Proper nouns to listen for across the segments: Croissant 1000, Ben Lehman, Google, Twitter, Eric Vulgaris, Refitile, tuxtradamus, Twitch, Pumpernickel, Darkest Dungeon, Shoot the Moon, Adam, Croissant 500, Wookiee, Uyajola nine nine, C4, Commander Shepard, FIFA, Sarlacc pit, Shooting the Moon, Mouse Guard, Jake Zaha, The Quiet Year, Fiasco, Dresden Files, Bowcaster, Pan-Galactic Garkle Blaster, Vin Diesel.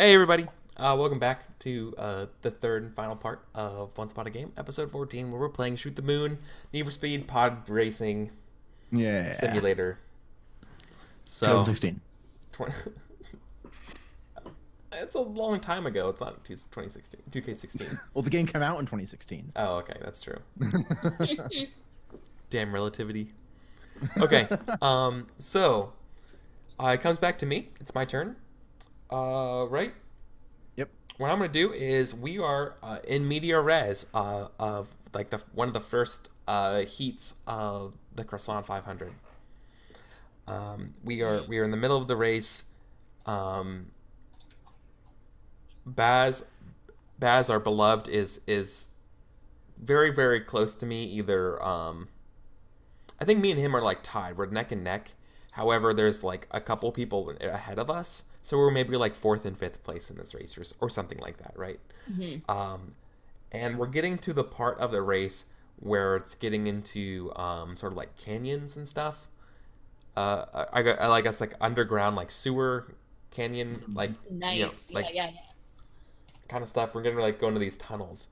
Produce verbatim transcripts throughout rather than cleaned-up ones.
Hey everybody, uh, welcome back to uh, the third and final part of Once Upon a Game, episode fourteen, where we're playing Shoot the Moon, Need for Speed Pod Racing, yeah, Simulator. So twenty sixteen. twenty It's a long time ago. It's not twenty sixteen, two K sixteen. Well, the game came out in twenty sixteen. Oh, okay, that's true. Damn relativity. Okay, um, so uh, it comes back to me. It's my turn. Uh, right? Yep. What I'm going to do is we are uh, in media res uh, of like the one of the first uh, heats of the Croissant five hundred. Um, we are we are in the middle of the race. Um, Baz, Baz, our beloved, is is very very close to me. Either um, I think me and him are like tied. We're neck and neck. However, there's like a couple people ahead of us. So we're maybe like fourth and fifth place in this race or, or something like that, right? Mm-hmm. Um, and we're getting to the part of the race where it's getting into um, sort of like canyons and stuff. Uh, I, I, I guess like underground, like sewer canyon, like, nice. You know, like yeah, yeah, yeah. kind of stuff. We're going to like go into these tunnels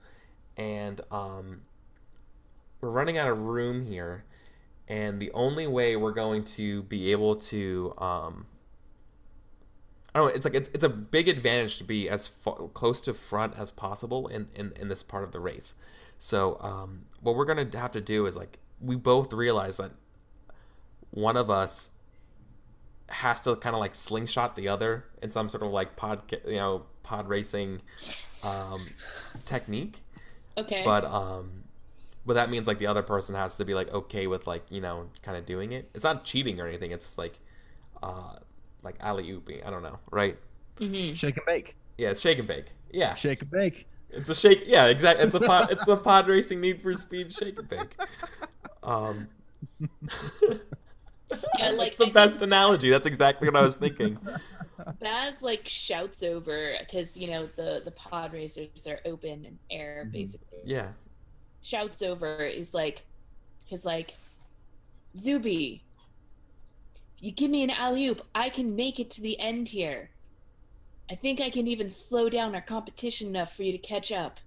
and um, we're running out of room here. And the only way we're going to be able to, um, I don't know, it's like it's it's a big advantage to be as far, close to front as possible in, in, in this part of the race. So um, what we're going to have to do is like we both realize that one of us has to kind of like slingshot the other in some sort of like pod, you know, pod racing um, technique. Okay. But um. But that means like the other person has to be like okay with like, you know, kind of doing it. It's not cheating or anything. It's just like, uh, like alley-ooping. I don't know, right? Mm-hmm. Shake and bake. Yeah, it's shake and bake. Yeah. Shake and bake. It's a shake. Yeah, exactly. It's a pod. It's a pod racing Need for Speed shake and bake. Um. Yeah, like the I best analogy. That's exactly what I was thinking. Baz like shouts over because you know the the pod racers are open and air mm-hmm. basically. Yeah. Shouts over is like, he's like, Zuby, you give me an alley-oop, I can make it to the end here. I think I can even slow down our competition enough for you to catch up.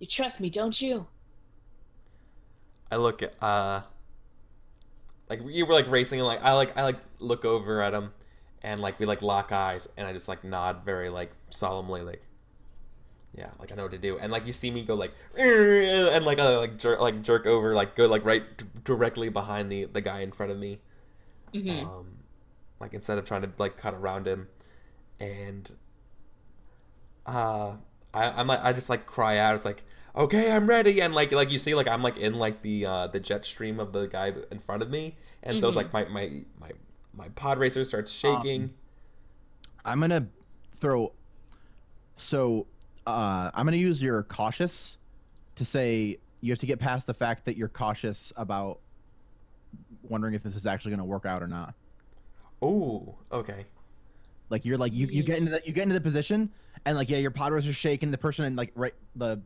You trust me, don't you? I look at, uh, like you were like racing and like I like I like look over at him, and like we like lock eyes and I just like nod very like solemnly like. Yeah, like I know what to do, and like you see me go like, and like uh, like jerk like jerk over, like go like right directly behind the the guy in front of me, mm-hmm. um, like instead of trying to like cut around him, and uh, I I'm like I just like cry out, it's like okay I'm ready, and like like you see like I'm like in like the uh, the jet stream of the guy in front of me, and mm-hmm. so it's like my my my my pod racer starts shaking. Um, I'm gonna throw, so. Uh, I'm going to use your cautious to say you have to get past the fact that you're cautious about wondering if this is actually going to work out or not. Oh, okay. Like you're like you, you get into the, you get into the position and like yeah your pod racer's shaking, the person and like right the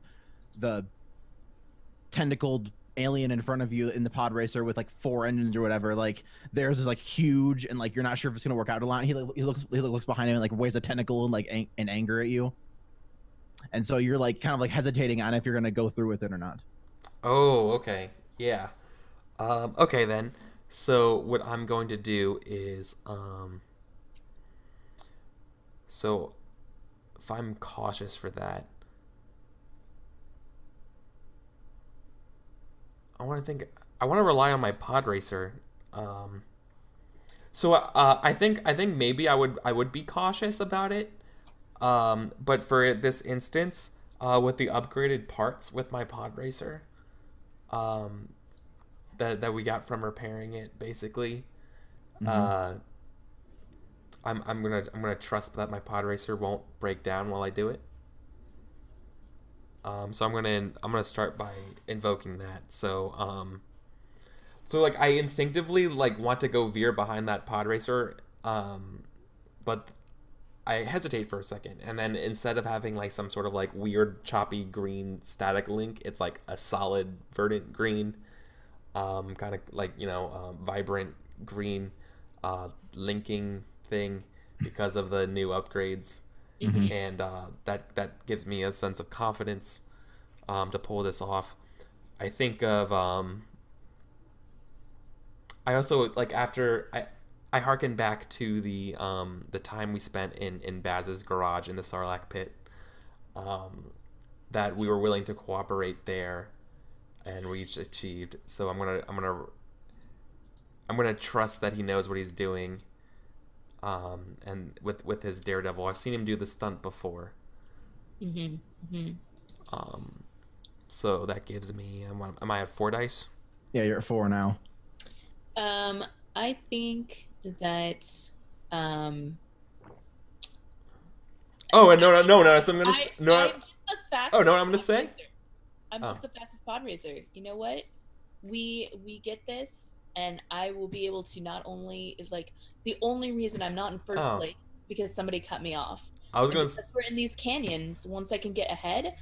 the tentacled alien in front of you in the pod racer with like four engines or whatever, like theirs is like huge and like you're not sure if it's going to work out or not. He, like, he looks he looks behind him and like waves a tentacle and like ang in anger at you. And so you're like kind of like hesitating on if you're gonna go through with it or not. Oh, okay, yeah. Um, okay then. So what I'm going to do is, um, so if I'm cautious for that, I want to think. I want to rely on my pod racer. Um, so uh, I think I think maybe I would I would be cautious about it. Um, but for this instance, uh, with the upgraded parts with my pod racer, um, that, that we got from repairing it, basically, mm-hmm. uh, I'm, I'm gonna, I'm gonna trust that my pod racer won't break down while I do it. Um, so I'm gonna, I'm gonna start by invoking that. So, um, so like I instinctively like want to go veer behind that pod racer, um, but I hesitate for a second, and then instead of having like some sort of like weird choppy green static link, it's like a solid verdant green, um, kind of like, you know, um, vibrant green, uh, linking thing because of the new upgrades. Mm-hmm. And uh, that that gives me a sense of confidence um, to pull this off. I think of um, I also like after I I hearken back to the um, the time we spent in in Baz's garage in the Sarlacc pit, um, that we were willing to cooperate there, and we each achieved. So I'm gonna I'm gonna I'm gonna trust that he knows what he's doing. Um, and with with his Daredevil, I've seen him do the stunt before. Mm-hmm. Mm-hmm. Um, so that gives me. I'm, am I at four dice? Yeah, you're at four now. Um, I think that. Um, oh, and no, no, no, no! So I'm gonna. I, no, I'm just the fastest. Oh no! What I'm gonna say. Racer. I'm oh. just the fastest pod racer. You know what? We we get this. And I will be able to not only, like, the only reason I'm not in first oh. place because somebody cut me off. I was going to. Because we're in these canyons, once I can get ahead,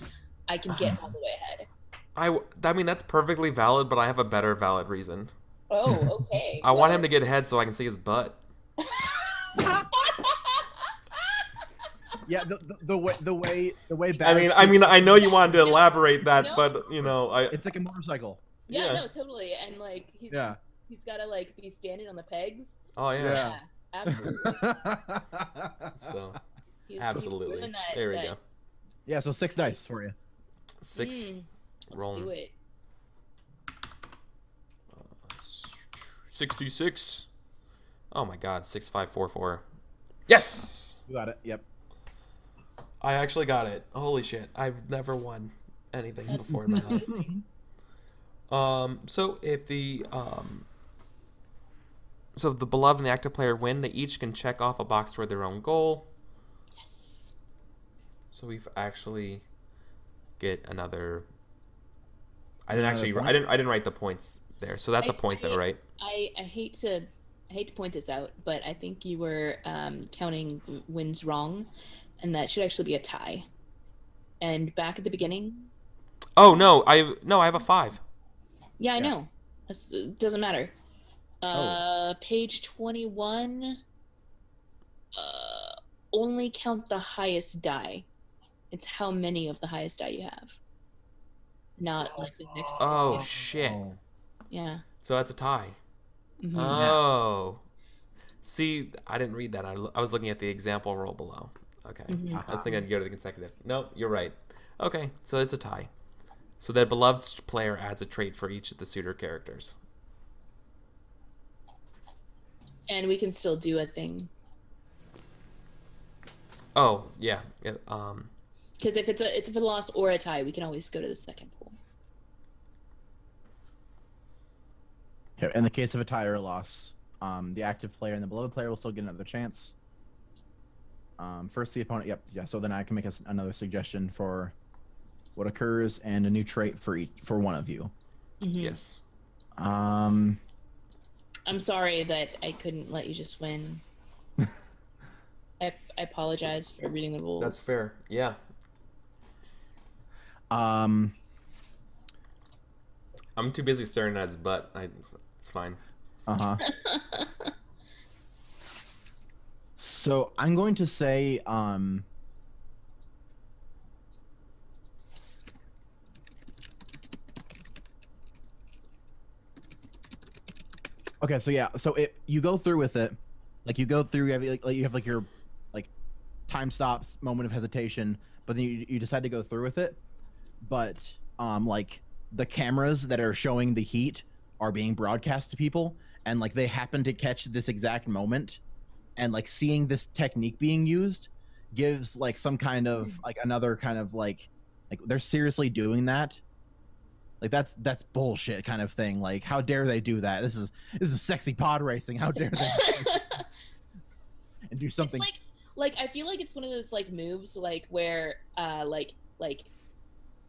I can get all the way ahead. I, I mean, that's perfectly valid, but I have a better valid reason. Oh, okay. I well. want him to get ahead so I can see his butt. Yeah, the, the the way the way the way back. I mean, I mean, I know you wanted to elaborate that, no. but you know, I. It's like a motorcycle. Yeah, yeah. no, totally, and like he's. Yeah. He's got to, like, be standing on the pegs. Oh, yeah. Yeah, absolutely. so, he's, absolutely. He's that, there we that... go. Yeah, so six dice for you. Six. Mm, rolling. Let's do it. Uh, sixty-six. Oh, my God. six five four four. Yes! You got it. Yep. I actually got it. Holy shit. I've never won anything That's before in my life. Um, so, if the... Um, So if the beloved and the active player win, they each can check off a box toward their own goal. Yes. So we've actually get another. I didn't actually. I didn't. I didn't write the points there. So that's I, a point, I, though, right? I, I hate to. I hate to point this out, but I think you were um, counting wins wrong, and that should actually be a tie. And back at the beginning. Oh no! I no. I have a five. Yeah, I yeah. know. It doesn't matter. Uh, page twenty-one, uh, only count the highest die. It's how many of the highest die you have. Not like the next Oh, die. Shit. Yeah. So that's a tie. Mm-hmm. Oh. See, I didn't read that. I, I was looking at the example roll below. Okay. Mm-hmm. I was thinking I'd go to the consecutive. No, you're right. Okay, so it's a tie. So that beloved player adds a trait for each of the suitor characters. And we can still do a thing. Oh yeah, yeah um. Because if it's a it's a loss or a tie, we can always go to the second pool. In the case of a tie or a loss, um, the active player and the beloved player will still get another chance. Um, first the opponent. Yep. Yeah. So then I can make us another suggestion for what occurs and a new trait for each for one of you. Mm-hmm. Yes. Um. I'm sorry that I couldn't let you just win. I, I apologize for reading the rules. That's fair. Yeah. Um, I'm too busy staring at his butt. I, it's, it's fine. Uh huh. So I'm going to say, um, okay, so yeah, so it you go through with it, like you go through, you have like, like you have like your, like, time stops, moment of hesitation, but then you you decide to go through with it, but um like the cameras that are showing the heat are being broadcast to people, and like they happen to catch this exact moment, and like seeing this technique being used gives like some kind of like another kind of like like they're seriously doing that. Like that's that's bullshit kind of thing. Like how dare they do that? This is this is sexy pod racing. How dare they? And do something it's like like I feel like it's one of those like moves like where uh like like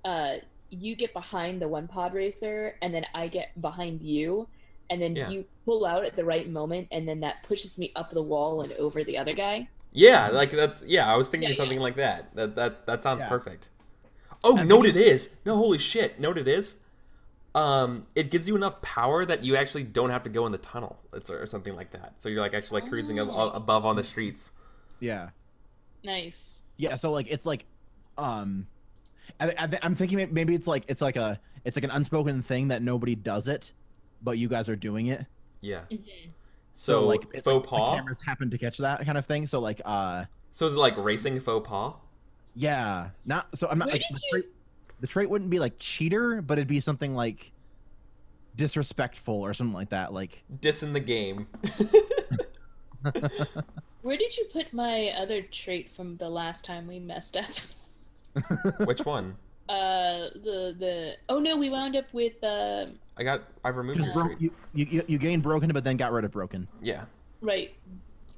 uh you get behind the one pod racer and then I get behind you and then yeah. you pull out at the right moment and then that pushes me up the wall and over the other guy. Yeah, like that's yeah. I was thinking yeah, something yeah. like that. That that that sounds yeah. perfect. Oh, note it is. No, holy shit. Note it is. Um, it gives you enough power that you actually don't have to go in the tunnel or something like that. So you're like actually like cruising oh. above on the streets. Yeah. Nice. Yeah, so like it's like, um, I, I th- I'm thinking maybe it's like it's like a it's like an unspoken thing that nobody does it, but you guys are doing it. Yeah. Mm-hmm. So, so like faux like, pas. The cameras happen to catch that kind of thing. So like uh. So is it like racing faux pas? Yeah. Not so I'm not. Like, the, you... trait, the trait wouldn't be like cheater, but it'd be something like disrespectful or something like that. Like dissing the game. Where did you put my other trait from the last time we messed up? Which one? Uh, the the oh no, we wound up with uh. I got I removed your bro- trait. You, you you gained broken, but then got rid of broken. Yeah. Right.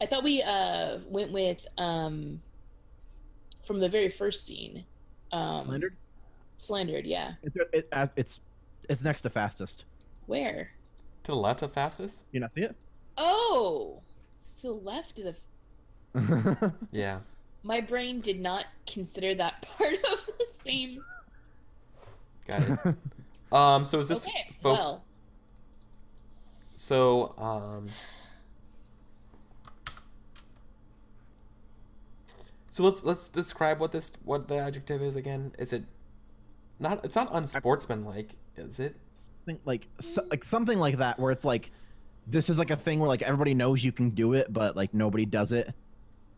I thought we uh went with um. From the very first scene. Um, slandered. Slandered, yeah. It's it, as it's it's next to fastest. Where? To the left of fastest. You not see it? Oh. So left of the yeah. My brain did not consider that part of the same. Got it. Um so is this okay, fo- well. So um So let's let's describe what this what the adjective is again. Is it not it's not unsportsmanlike, is it? Think like so, like something like that where it's like this is like a thing where like everybody knows you can do it, but like nobody does it.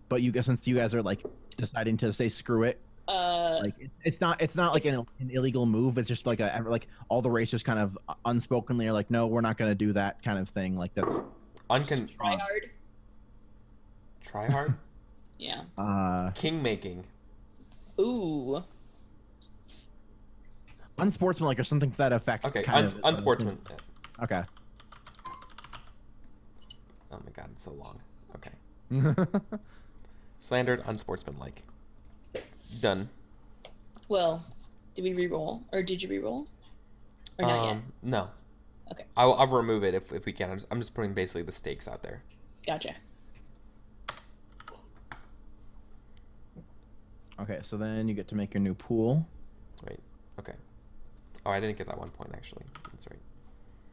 But you guys, since you guys are like deciding to say screw it, uh, like it, it's not it's not like it's, an, an illegal move. It's just like a like all the racers kind of unspokenly are like, no, we're not gonna do that kind of thing. Like that's uncon try hard. Try hard. Yeah. Uh, King making. Ooh. Unsportsmanlike or something to that effect. Okay. Kind uns- of, unsportsman. Uh, okay. Oh my god, it's so long. Okay. Slandered, unsportsmanlike. Done. Well, did we re-roll? Or did you re-roll? Or not um, yet? No. Okay. I'll, I'll remove it if, if we can. I'm just, I'm just putting basically the stakes out there. Gotcha. Okay, so then you get to make your new pool. Wait, okay. Oh, I didn't get that one point, actually. That's right.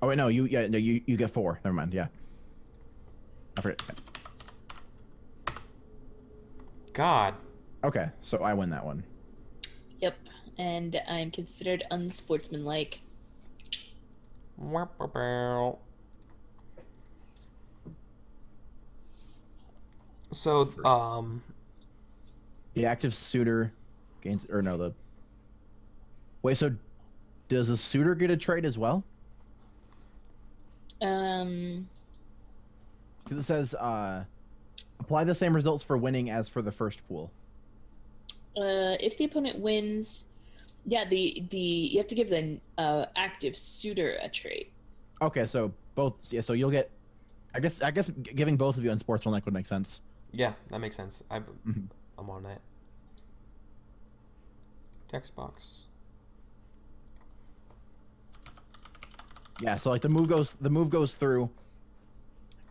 Oh, wait, no, you, yeah, no, you, you get four. Never mind, yeah. I forget. God. Okay, so I win that one. Yep, and I'm considered unsportsmanlike. So, um... the active suitor gains... Or no, the... Wait, so does the suitor get a trait as well? Um... Because it says, uh, apply the same results for winning as for the first pool. Uh, if the opponent wins, yeah, the, the you have to give the uh, active suitor a trait. Okay, so both, yeah, so you'll get, I guess, I guess giving both of you unsportsmanlike would make sense. Yeah, that makes sense. I, mm-hmm. I'm on that. Text box. Yeah, so like the move goes, the move goes through.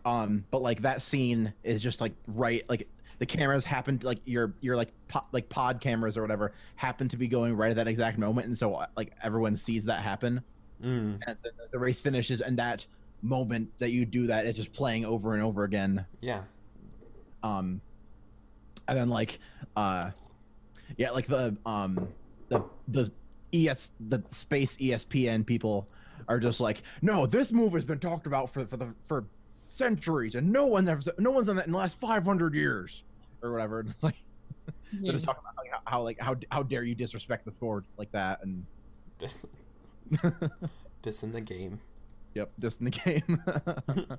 Um, but like that scene is just like right, like the cameras happen to like your your like po- like pod cameras or whatever happen to be going right at that exact moment, and so like everyone sees that happen. Mm. And the, the race finishes, and that moment that you do that, it's just playing over and over again. Yeah. Um, and then like, uh, yeah, like the um the the es the space E S P N people are just like, no, this move has been talked about for for the for. centuries, and no one ever, no one's done that in the last five hundred years or whatever. And it's like mm-hmm. they're just talking about like, how like how how dare you disrespect the sport like that, and just dissing the game. Yep, dissing the game.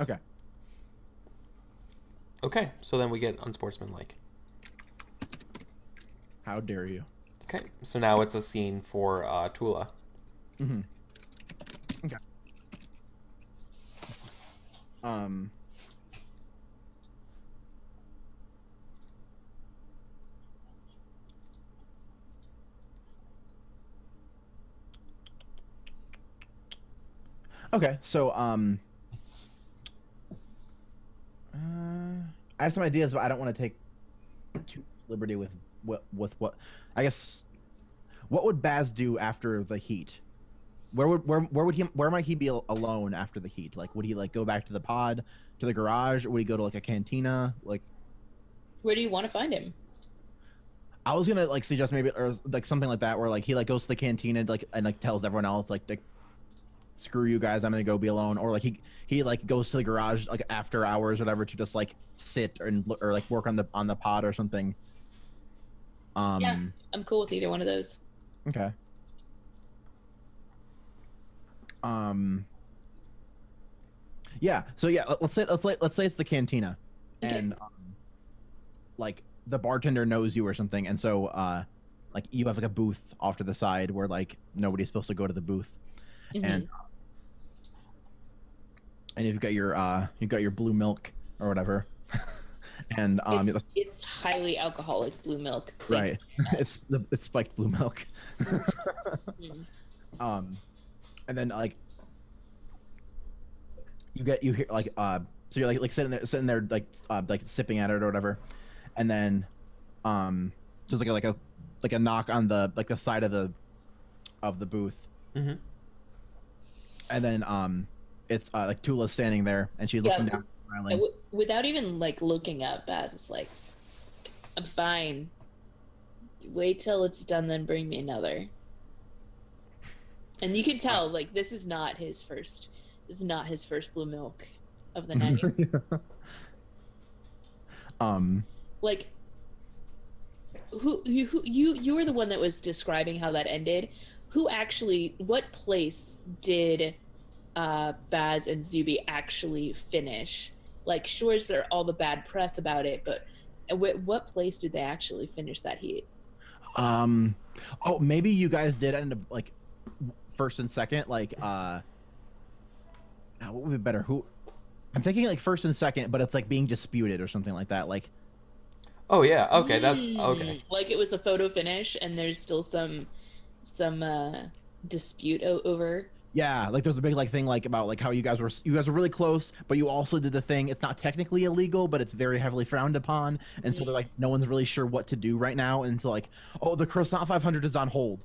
okay. Okay, so then we get unsportsmanlike. How dare you? Okay, so now it's a scene for uh, Tula. Mm-hmm. Okay. Um. Okay, so um, uh, I have some ideas, but I don't want to take too liberty with what with what I guess. What would Baz do after the heat? Where would where where would he where might he be alone after the heat? Like, would he like go back to the pod, to the garage, or would he go to like a cantina? Like, Where do you want to find him? I was gonna like suggest maybe or like something like that where like he like goes to the canteen and like and like tells everyone else like, like screw you guys, I'm gonna go be alone, or like he he like goes to the garage like after hours or whatever to just like sit and or, or like work on the on the pod or something. Um, yeah, I'm cool with either one of those. Okay. Um. Yeah. So yeah, let's say let's let's say it's the cantina, okay. and um, like the bartender knows you or something, and so uh, like you have like a booth off to the side where like nobody's supposed to go to the booth, mm-hmm. and and you've got your uh you've got your blue milk or whatever, and um it's, it's highly alcoholic blue milk. Right. it's it's spiked blue milk. mm. Um, and then like. You get you hear like uh so you're like like sitting there sitting there like uh, like sipping at it or whatever, and then um just like a, like a like a knock on the like the side of the of the booth, mm-hmm. and then um it's uh, like Tula standing there and she's looking yeah. down smiling. W- without even like looking up, Baz is like, I'm fine. Wait till it's done, then bring me another. And you can tell like this is not his first. Is not his first blue milk of the night. yeah. Um, like, who, who, who you you were the one that was describing how that ended. Who actually? What place did uh, Baz and Zuby actually finish? Like, sure, is there all the bad press about it, but w- what place did they actually finish that heat? Um, oh, maybe you guys did end up like first and second, like. Uh, What would be better? Who? I'm thinking like first and second, but it's like being disputed or something like that. Like, oh yeah, okay, that's okay. Like it was a photo finish, and there's still some, some uh, dispute o- over. Yeah, like there's a big like thing like about like how you guys were you guys were really close, but you also did the thing. It's not technically illegal, but it's very heavily frowned upon, and so they're like no one's really sure what to do right now, and so like oh the Croissant five hundred is on hold.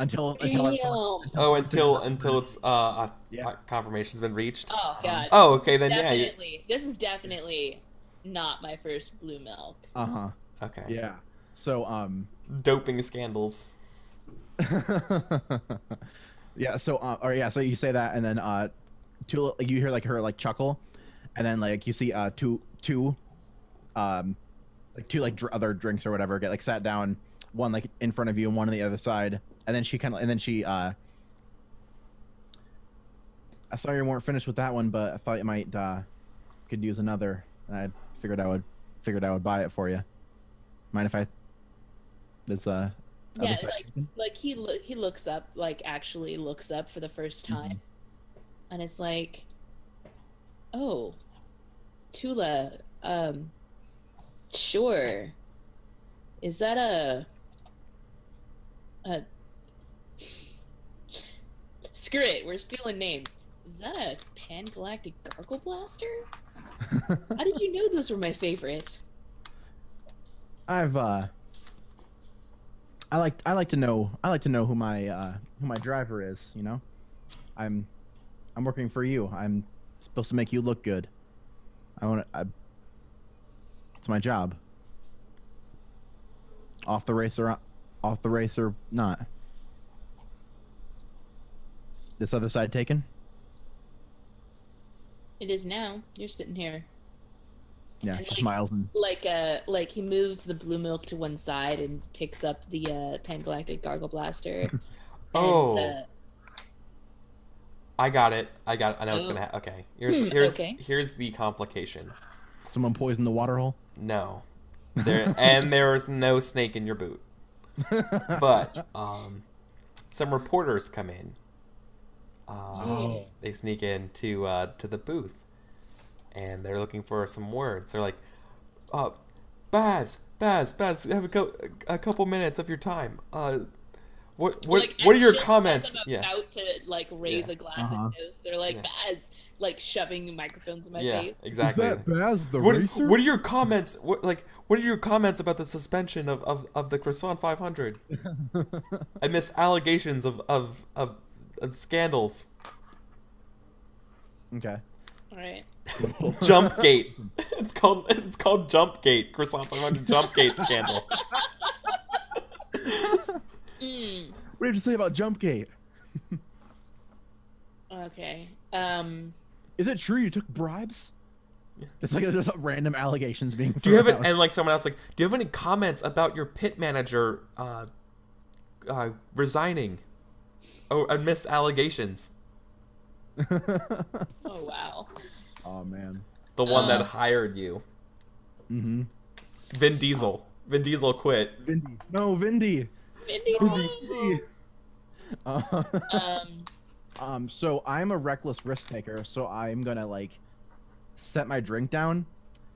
Until, until, until oh, until until it's uh yeah. confirmation's been reached. Oh god. Um, oh, okay then. Definitely, yeah. This is definitely not my first blue milk. Uh huh. Okay. Yeah. So um. Doping scandals. yeah. So uh, or yeah. So you say that, and then uh, Tula, you hear like her like chuckle, and then like you see uh two two, um, like two like dr- other drinks or whatever get like sat down, one like in front of you and one on the other side. And then she kind of, and then she, uh, I saw you weren't finished with that one, but I thought you might, uh, could use another. And I figured I would, figured I would buy it for you. Mind if I, this, uh, yeah, like, like he, lo- he looks up, like actually looks up for the first time. Mm-hmm. And it's like, oh, Tula, um, sure. Is that a, a, screw it, we're stealing names. Is that a Pan-Galactic Garkle Blaster? How did you know those were my favorites? I've uh I like I like to know I like to know who my uh who my driver is, you know? I'm I'm working for you. I'm supposed to make you look good. I wanna I, it's my job. Off the race or off the race or not. This other side taken? It is now. You're sitting here. Yeah, and she like, smiles and like uh like he moves the blue milk to one side and picks up the uh Pan-Galactic Gargle Blaster. oh and, uh... I got it. I got it. I know oh. it's gonna happen. Okay. Here's hmm, here's okay. here's the complication. Someone poisoned the water hole? No. There and there's no snake in your boot. But um some reporters come in. Um, oh. They sneak in to, uh, to the booth, and they're looking for some words. They're like, uh, Baz, Baz, Baz, have a, co- a couple minutes of your time. Uh, what what, like, what are your comments? I'm yeah. about to, like, raise yeah. a glass uh-huh. and toast. They're like, yeah. Baz, like, shoving microphones in my yeah, face. Yeah, exactly. Is that Baz the what, racer? What are your comments? What, like, what are your comments about the suspension of, of, of the Croissant five hundred? I miss allegations of... of, of Of scandals. Okay. All right. Jump Gate. It's called it's called Jump Gate. Croissant five hundred Jump Gate scandal. Mm. What do you have to say about Jump Gate? Okay. Um. Is it true you took bribes? It's like there's random allegations being thrown. Do you have an, and like someone else like, do you have any comments about your pit manager uh, uh, resigning? Oh, amidst allegations. Oh wow. Oh man. The one um, that hired you. Mm-hmm. Vin Diesel. Vin Diesel quit. Vindy. No, Vindy. Vindy. Vindy. Uh, um. Um. So I'm a reckless risk taker. So I'm gonna like. set my drink down,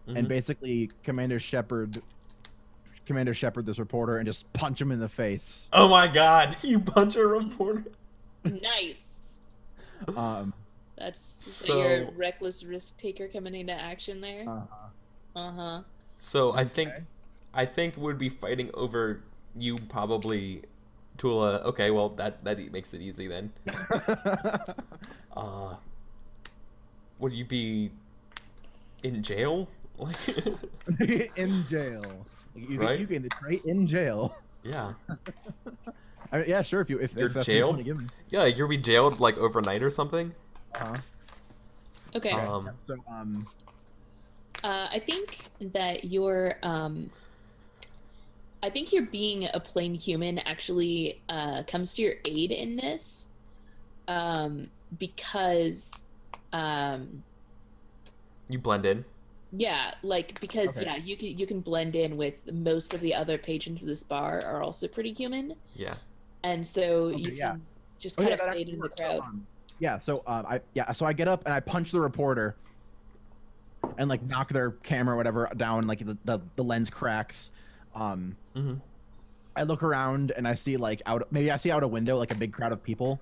mm-hmm. and basically Commander Shepard, Commander Shepard, this reporter, and just punch him in the face. Oh my God! You punch a reporter. Nice. Um, that's so, so your reckless risk taker coming into action there. Uh huh. Uh huh. So okay. I think, I think we'd be fighting over you probably, Tula. Okay, well that that makes it easy then. uh, would you be? In jail? In jail. You, right? You can trade in jail. Yeah. I mean, yeah, sure. If you if you're if jailed, you give me. Yeah, like you'll be jailed like overnight or something. Uh-huh. Okay. Um, so um, uh, I think that you're um, I think your being a plain human actually uh comes to your aid in this, um, because um. You blend in? Yeah, like, because, okay. yeah, you can, you can blend in with most of the other patrons of this bar are also pretty human. Yeah. And so okay, you yeah. can just oh, kind yeah, of fade in the crowd. So, um, yeah, so um, I yeah, so I get up and I punch the reporter and, like, knock their camera or whatever down, like, the, the, the lens cracks. Um, mm-hmm. I look around and I see, like, out maybe I see out a window, like, a big crowd of people.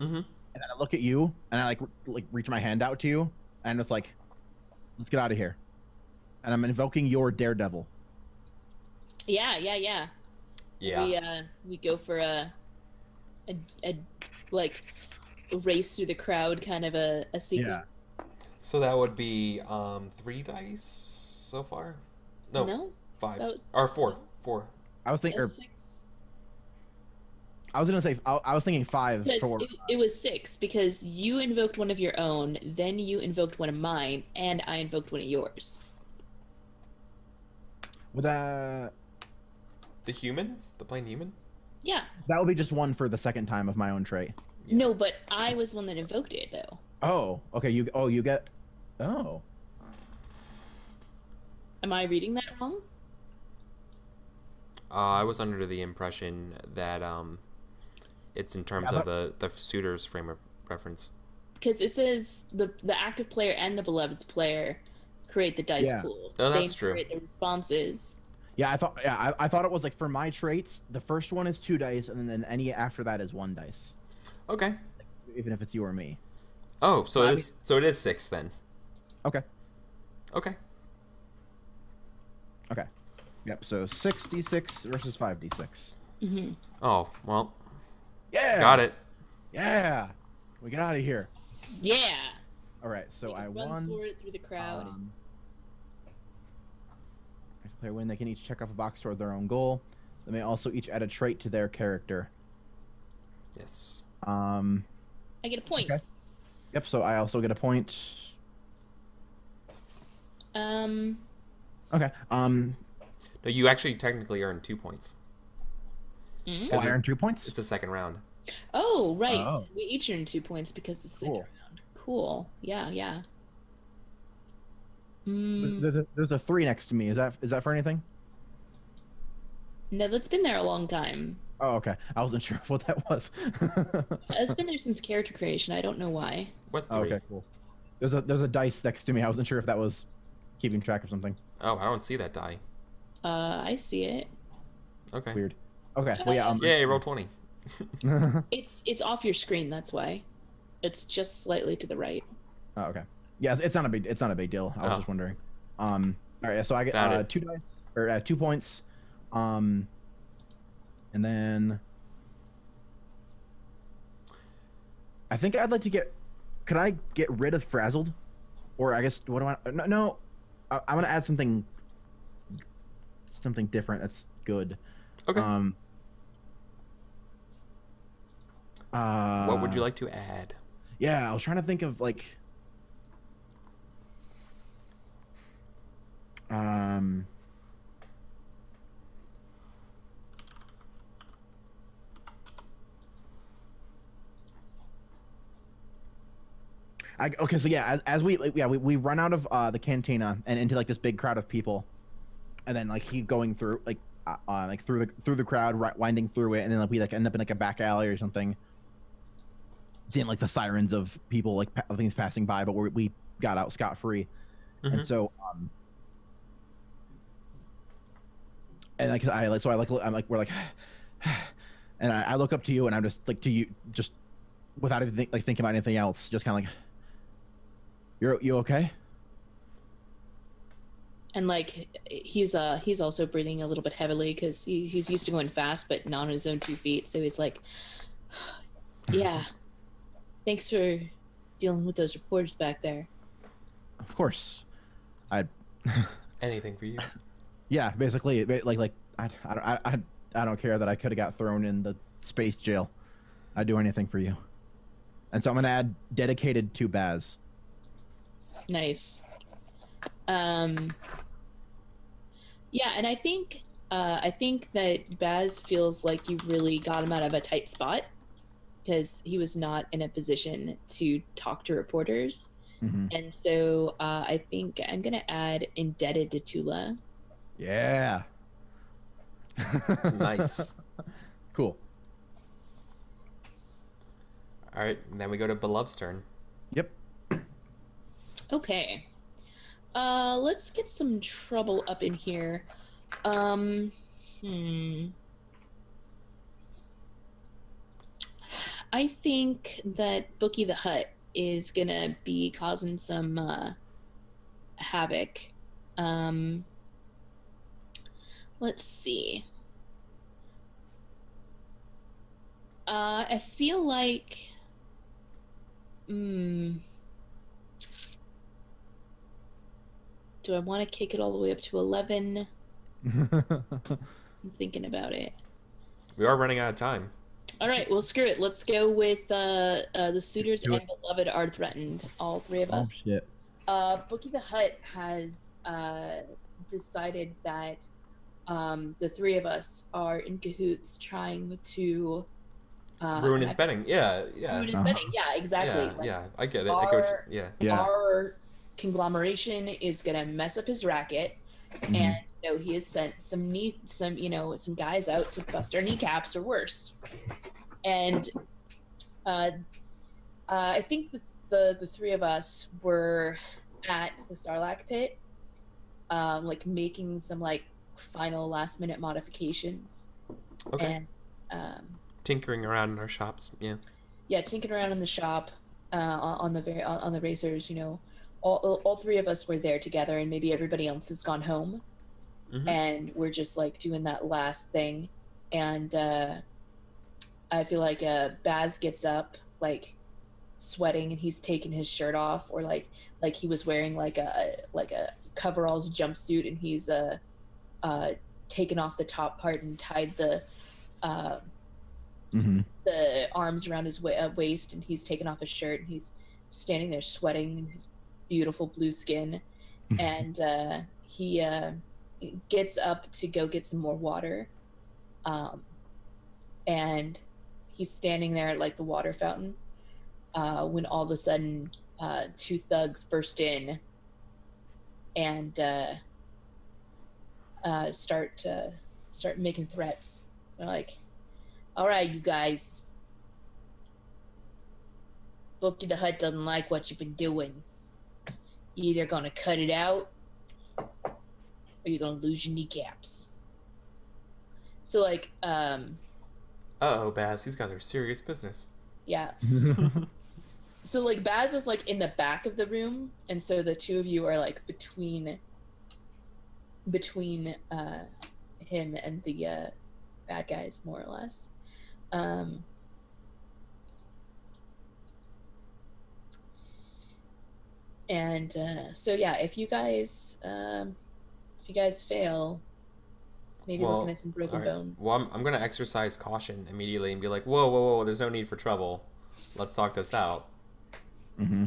Mm-hmm. And then I look at you and I, like, like reach my hand out to you and it's like, let's get out of here. And I'm invoking your daredevil. Yeah, yeah, yeah. Yeah. We, uh, we go for a, a, a like, race through the crowd kind of a, a secret. Yeah. So that would be um, three dice so far? No, no. five. Was, or four. Four. I was thinking... Six. I was going to say... I, I was thinking five. For, it, it was six, because you invoked one of your own, then you invoked one of mine, and I invoked one of yours. With uh, the human? The plain human? Yeah. That would be just one for the second time of my own trait. Yeah. No, but I was the one that invoked it, though. Oh, okay. You. Oh, you get... Oh. Am I reading that wrong? Uh, I was under the impression that... um. It's in terms yeah, of the, the suitor's frame of reference. Because it says the the active player and the beloved's player create the dice yeah. pool. Oh, that's they true. Create the responses. Yeah, I thought yeah, I, I thought it was like for my traits, the first one is two dice, and then any after that is one dice. Okay. Like, even if it's you or me. Oh, so well, it is I mean, so it is six then. Okay. Okay. Okay. Yep. So six d six versus five d six. Mm-hmm. Oh well. Yeah. Got it. Yeah. We get out of here. Yeah. All right. So I won. Run forward through the crowd. Um, if they win, they can each check off a box toward their own goal. They may also each add a trait to their character. Yes. Um. I get a point. Okay. Yep. So I also get a point. Um. Okay. Um. No, you actually technically earn two points. Mm-hmm. Oh, I earned two points? It's the second round. Oh, right. Oh. We each earned two points because it's the cool. second round. Cool. Yeah, yeah. Mm. There's, a, there's a three next to me. Is that is that for anything? No, that's been there a long time. Oh, okay. I wasn't sure what that was. It's been there since character creation. I don't know why. What three? Oh, okay, cool. There's a, there's a dice next to me. I wasn't sure if that was keeping track of something. Oh, I don't see that die. Uh, I see it. Okay. Weird. Okay. Well, yeah. Um, yeah, roll twenty. it's it's off your screen. That's why. It's just slightly to the right. Oh, okay. Yeah, it's not a big it's not a big deal. I was oh. just wondering. Um. All right. So I get uh, two dice or uh, two points. Um. And then. I think I'd like to get. Could I get rid of frazzled? or I guess what do I? No, no I, I'm gonna add something, something different that's good. Okay. Um, uh, what would you like to add? Yeah, I was trying to think of like. Um. I, okay, so yeah, as, as we like, yeah we, we run out of uh, the cantina and into like this big crowd of people, and then like he going through like uh, uh, like through the through the crowd, right, winding through it, and then like we like end up in like a back alley or something, seeing like the sirens of people like pa things passing by, but we we got out scot free, mm-hmm. and so um, and like I like so I like I'm like we're like, and I, I look up to you and I'm just like to you just without even like thinking about anything else, just kind of like. You're you okay? And like he's uh he's also breathing a little bit heavily because he, he's used to going fast, but not on his own two feet. So he's like, yeah, thanks for dealing with those reporters back there. Of course, I'd anything for you. Yeah, basically, like like I I I I don't care that I could have got thrown in the space jail. I'd do anything for you. And so I'm gonna add dedicated to Baz. Nice. Um, yeah, and I think uh, I think that Baz feels like you really got him out of a tight spot because he was not in a position to talk to reporters. Mm-hmm. And so uh, I think I'm going to add indebted to Tula. Yeah. Nice. Cool. All right, and then we go to Belove's turn. Yep. Okay, uh, let's get some trouble up in here. Um, hmm. I think that Bookie the Hutt is gonna be causing some uh, havoc. Um, let's see. Uh, I feel like, hmm. Do I want to kick it all the way up to eleven? I'm thinking about it. We are running out of time. All right, well, screw it. Let's go with uh, uh, the suitors and Beloved are threatened. All three of us. Oh, shit. Uh, Bookie the Hutt has uh, decided that um, the three of us are in cahoots trying to... Uh, ruin his betting. Yeah, yeah. Ruin his uh-huh. betting. Yeah, exactly. Yeah, like, yeah. I get it. Our, I go to, yeah. yeah. Our, conglomeration is gonna mess up his racket, mm-hmm. and you know, he has sent some knee, some you know, some guys out to bust our kneecaps or worse. And uh, uh, I think the, the the three of us were at the Sarlacc pit, um, like making some like final last minute modifications, okay. and um, tinkering around in our shops. Yeah, yeah, tinkering around in the shop uh, on the very on the racers, you know. All, all three of us were there together, and maybe everybody else has gone home, mm-hmm. and we're just like doing that last thing. And uh, I feel like uh, Baz gets up, like sweating, and he's taking his shirt off, or like like he was wearing like a like a coveralls jumpsuit, and he's uh, uh taken off the top part and tied the uh, mm-hmm. the arms around his wa uh, waist, and he's taken off his shirt, and he's standing there sweating, and he's beautiful blue skin, and uh, he uh, gets up to go get some more water, um, and he's standing there at like the water fountain uh, when all of a sudden uh, two thugs burst in and uh, uh, start uh, start making threats. They're like, "All right, you guys, Bookie the Hutt doesn't like what you've been doing. You're either gonna cut it out or you're gonna lose your kneecaps." So like um uh oh Baz, these guys are serious business. Yeah. So like Baz is like in the back of the room, and so the two of you are like between between uh him and the uh bad guys, more or less. Um And uh, so, yeah, if you guys, um, if you guys fail, maybe well, looking at some broken right. bones. Well, I'm, I'm going to exercise caution immediately and be like, whoa, whoa, whoa, there's no need for trouble. Let's talk this out. Mm-hmm.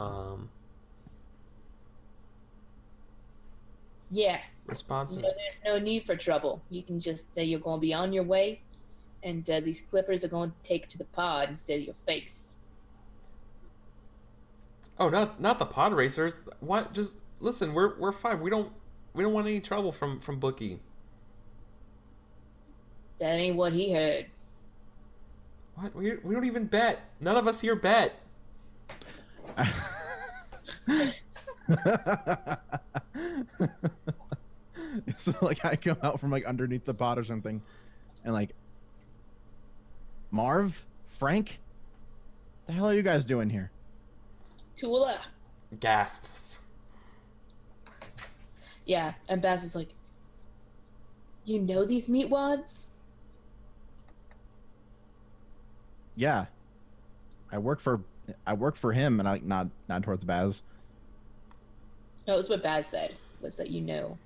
Um. Yeah. Responsive. No, there's no need for trouble. You can just say you're going to be on your way, and uh, these clippers are going to take to the pod instead of your face. Oh, not not the pod racers. What? Just listen. We're we're fine. We don't we don't want any trouble from from Bookie. That ain't what he heard. What? We we don't even bet. None of us here bet. So like I come out from like underneath the pot or something, and like Marv, Frank, the hell are you guys doing here? Tula gasps. Yeah, and Bass is like, you know these meatwads? Yeah, I work for. I work for him, and I like nod, nod towards Baz. No, it was what Baz said, was that you know.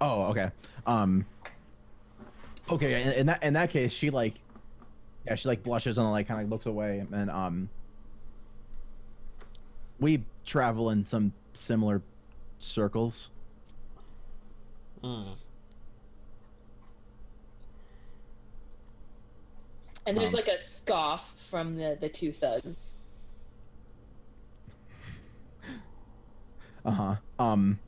Oh, okay. Um. Okay, in, in that in that case, she like, yeah, she like blushes and like kind of like, looks away, and um. We travel in some similar circles. Mm. And there's um, like a scoff from the the two thugs. Uh-huh. Um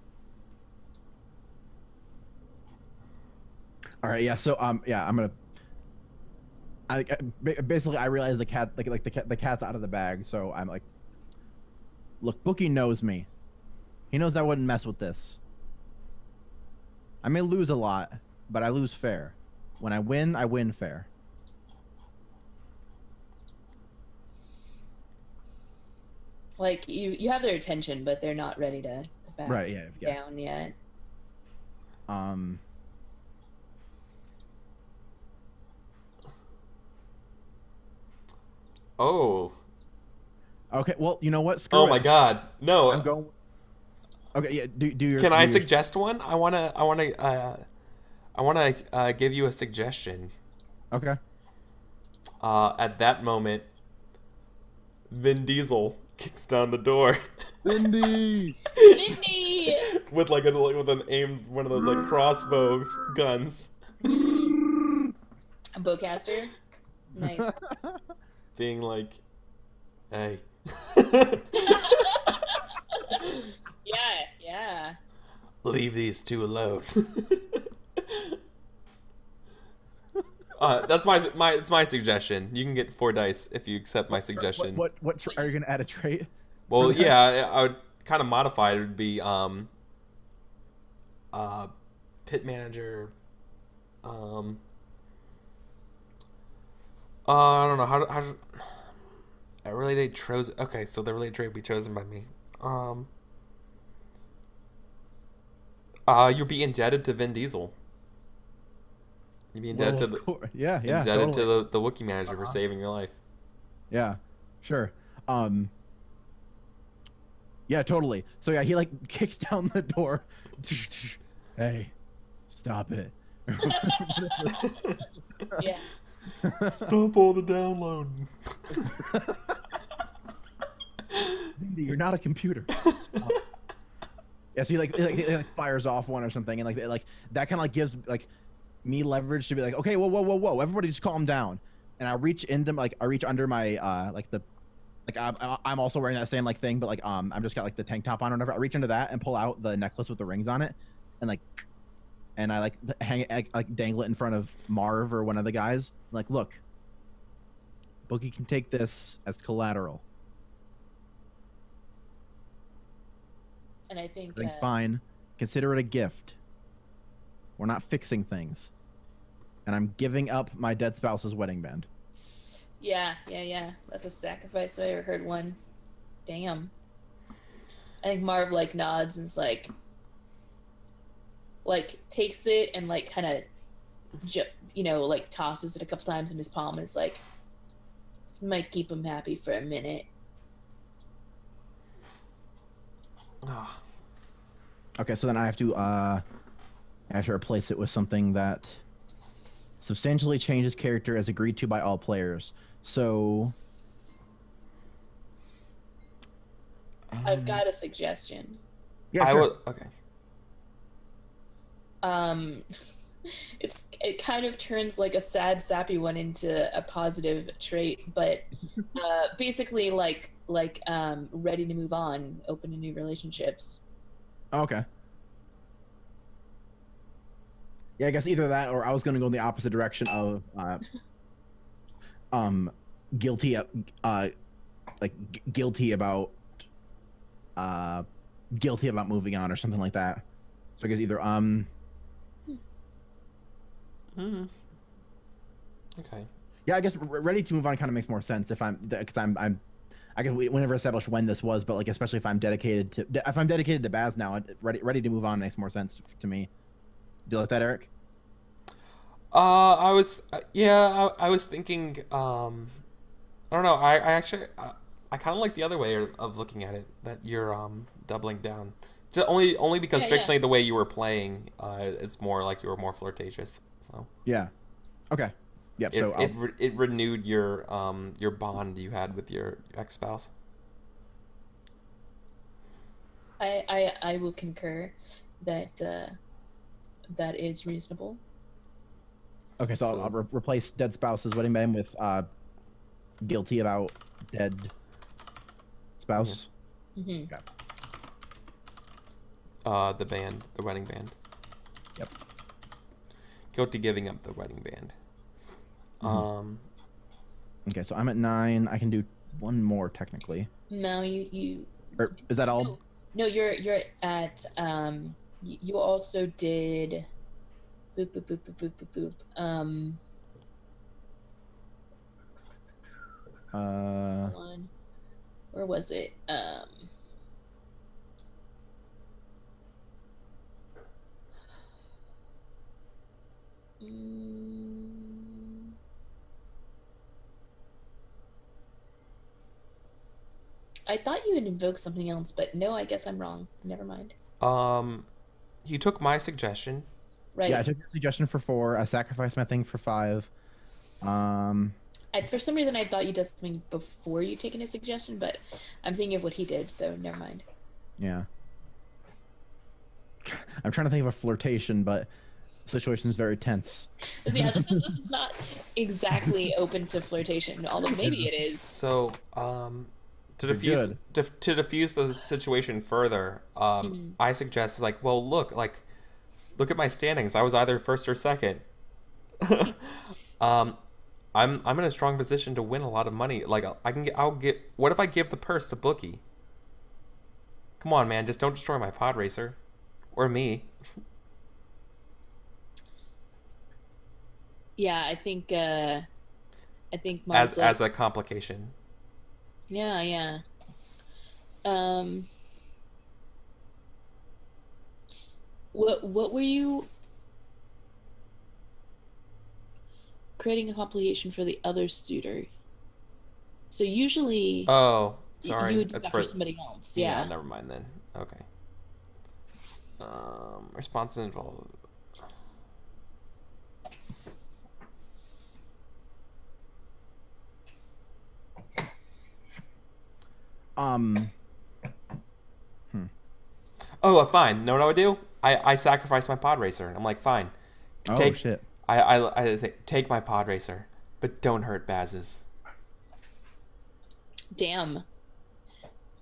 All right, yeah. So um yeah, I'm going to I basically I realize the cat like like the cat, the cat's out of the bag, so I'm like, look, Bookie knows me. He knows I wouldn't mess with this. I may lose a lot, but I lose fair. When I win, I win fair. Like, you, you have their attention, but they're not ready to back right, yeah, yeah. down yet. Um. Oh. Okay, well, you know what? Screw oh, it. my God. No. I'm going... Okay, yeah, do, do your... Can do I your... suggest one? I want to, I want to, uh, I want to uh, give you a suggestion. Okay. Uh, at that moment, Vin Diesel... kicks down the door. Mindy! Mindy! With like a like with an aimed one of those like crossbow guns. A bowcaster? Nice. Being like, hey. Yeah, yeah. Leave these two alone. Uh, that's my my. It's my suggestion. You can get four dice if you accept my suggestion. What what, what are you gonna add a trait? Well, yeah, I would kind of modify it. It would be um, uh, pit manager. Um, uh, I don't know how. how a related chose. Okay, so the related trait would be chosen by me. Um, uh, you'll be indebted to Vin Diesel. You'd be indebted well, to the course. yeah yeah indebted totally. to the, the Wookiee manager uh-huh. for saving your life. Yeah, sure. Um. Yeah, totally. So yeah, he like kicks down the door. Hey, stop it! Yeah. Stop all the downloading. Mindy, you're not a computer. Oh. Yeah, so he like, he, like, he like fires off one or something, and like it, like that kind of like gives like. me leverage to be like, okay, whoa, whoa, whoa, whoa, everybody just calm down. And I reach into like I reach under my uh like the like I'm I'm also wearing that same like thing, but like um I'm just got like the tank top on or whatever. I reach into that and pull out the necklace with the rings on it, and like, and I like hang it like, like dangle it in front of Marv or one of the guys. I'm like, look, Bookie can take this as collateral. And I think everything's uh... fine. Consider it a gift. We're not fixing things. And I'm giving up my dead spouse's wedding band. Yeah, yeah, yeah. That's a sacrifice if I ever heard one. Damn. I think Marv like nods and's like, like takes it and like kind of, you know, like tosses it a couple times in his palm. And it's like, this might keep him happy for a minute. Oh. Okay, so then I have to uh, I have to replace it with something that substantially changes character as agreed to by all players. So um, I've got a suggestion. Yeah, sure. I will, okay. Um, it's it kind of turns like a sad, sappy one into a positive trait, but uh, basically like like um, ready to move on, open to new relationships. Oh, okay. Yeah, I guess either that or I was going to go in the opposite direction of uh, um, guilty, uh, like g- guilty about, uh, guilty about moving on or something like that. So I guess either um. Mm-hmm. Okay. Yeah, I guess ready to move on kind of makes more sense if I'm, because I'm, I'm, I guess we, we never established when this was, but like especially if I'm dedicated to, if I'm dedicated to Baz now, ready ready to move on makes more sense to me. Do you like that, Eric? Uh, I was uh, yeah, I, I was thinking. Um, I don't know. I, I actually I, I kind of like the other way of looking at it, that you're um doubling down. Just only only because yeah, fictionally yeah. the way you were playing uh is more like you were more flirtatious. So yeah, okay. Yep, it, so it, re- it renewed your um your bond you had with your ex-spouse. I I, I will concur that uh, that is reasonable. Okay, so, so I'll, I'll re- replace dead spouse's wedding band with uh, guilty about dead spouse. Mm-hmm. Okay. Uh, the band, the wedding band. Yep. Guilty giving up the wedding band. Mm-hmm. Um. Okay, so I'm at nine. I can do one more technically. No, you you. Or is that all? No, no you're you're at um. You also did. Boop boop boop boop boop boop boop. Um. Uh. One. Where was it? Um. Mm. I thought you would invoke something else, but no, I guess I'm wrong. Never mind. Um, you took my suggestion. Right. Yeah, I took your suggestion for four. I sacrificed my thing for five. Um. I, for some reason, I thought you did something before you taking a suggestion, but I'm thinking of what he did, so never mind. Yeah. I'm trying to think of a flirtation, but the situation is very tense. So yeah, this is this is not exactly open to flirtation, although maybe it is. So, um. To diffuse to, to diffuse the situation further, um, mm-hmm. I suggest like, well, look, like, look at my standings. I was either first or second. um, I'm I'm in a strong position to win a lot of money. Like, I can get. I'll get. What if I give the purse to Bookie? Come on, man, just don't destroy my pod racer, or me. Yeah, I think. Uh, I think. As like... as a complication. Yeah, yeah. Um, what what were you creating a complication for the other suitor? So usually, oh, sorry, you would do that for somebody else. Yeah. yeah, never mind then. Okay. Um, response involved. Um. Hmm. Oh, fine. Know what I would do? I, I sacrificed my pod racer. I'm like, fine. Take, oh shit. I I I th- take my pod racer, but don't hurt Baz's. Damn.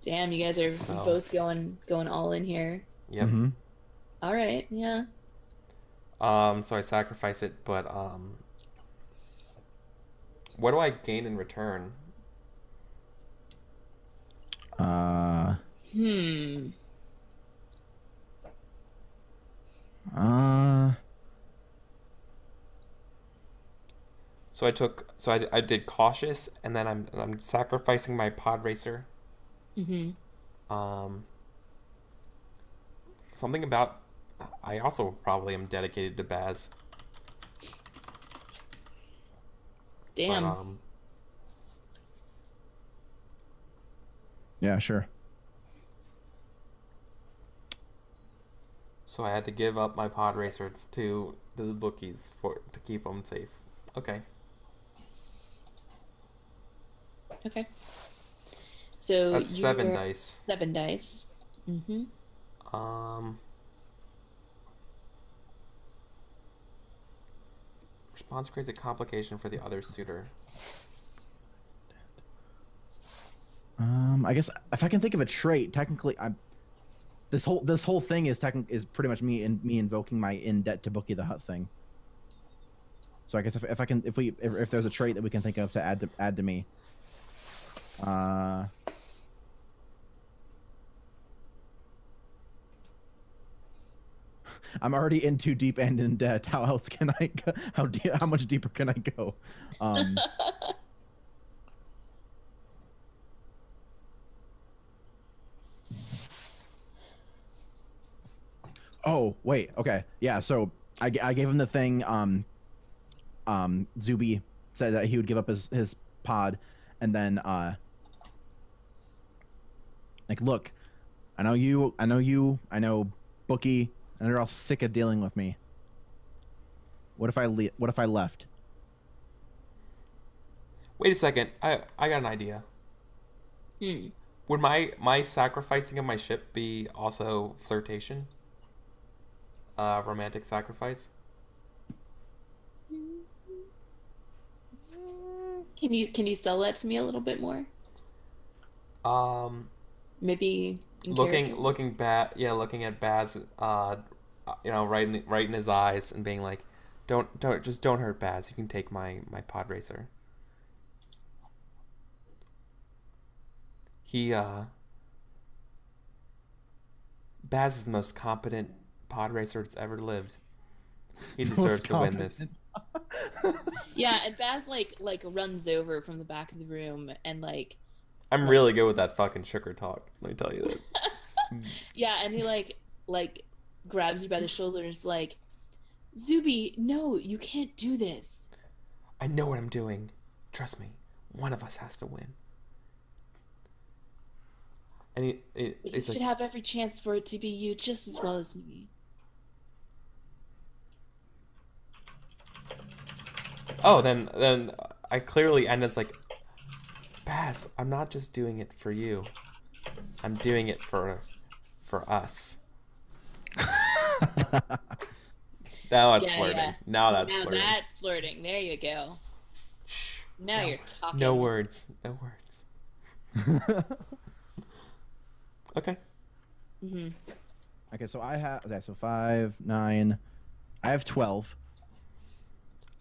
Damn, you guys are so. both going going all in here. Yep. Mm-hmm. All right. Yeah. Um. So I sacrifice it, but um. What do I gain in return? Uh. Hmm. Uh. So I took. So I, I did cautious, and then I'm I'm sacrificing my pod racer. Mm-hmm. Um. Something about. I also probably am dedicated to Baz. Damn. But, um, yeah, sure. so I had to give up my pod racer to, to the bookies for to keep them safe. Okay. Okay. So that's you seven dice. Seven dice. Mm-hmm. Um. Response creates a complication for the other suitor. Um, I guess if I can think of a trait, technically, I'm. This whole this whole thing is techn is pretty much me and in, me invoking my in debt to Bookie the Hutt thing. So I guess if if I can if we if, if there's a trait that we can think of to add to add to me. Uh. I'm already in too deep and in debt. How else can I go? How de how much deeper can I go? Um, oh, wait. Okay. Yeah. So I, I gave him the thing. Um, um, Zuby said that he would give up his, his pod. And then, uh, like, look, I know you, I know you, I know Bookie, and they're all sick of dealing with me. What if I le what if I left? Wait a second. I I got an idea. Hmm. Would my my sacrificing of my ship be also flirtation? Uh, romantic sacrifice. Can you can you sell that to me a little bit more? Um. Maybe. Looking, character. looking back, yeah, looking at Baz, uh, you know, right in, the, right in his eyes, and being like, "Don't, don't, just don't hurt Baz. You can take my my pod racer. He, uh, Baz is the most competent pod racer that's ever lived. He deserves to win this." Yeah, and Baz like like runs over from the back of the room and like. I'm really good with that fucking sugar talk. Let me tell you that. Yeah, and he like like grabs you by the shoulders, like, Zuby, no, you can't do this. I know what I'm doing. Trust me. One of us has to win. And he, it, you should like, have every chance for it to be you just as well as me. Oh, then then I clearly and it's like. Baz, I'm not just doing it for you. I'm doing it for, for us. Now that's yeah, flirting. Yeah. Now that's now flirting. Now that's flirting. There you go. Shh. Now no, you're talking. No words. No words. Okay. Mm-hmm. Okay, so I have okay, so five, nine. I have twelve.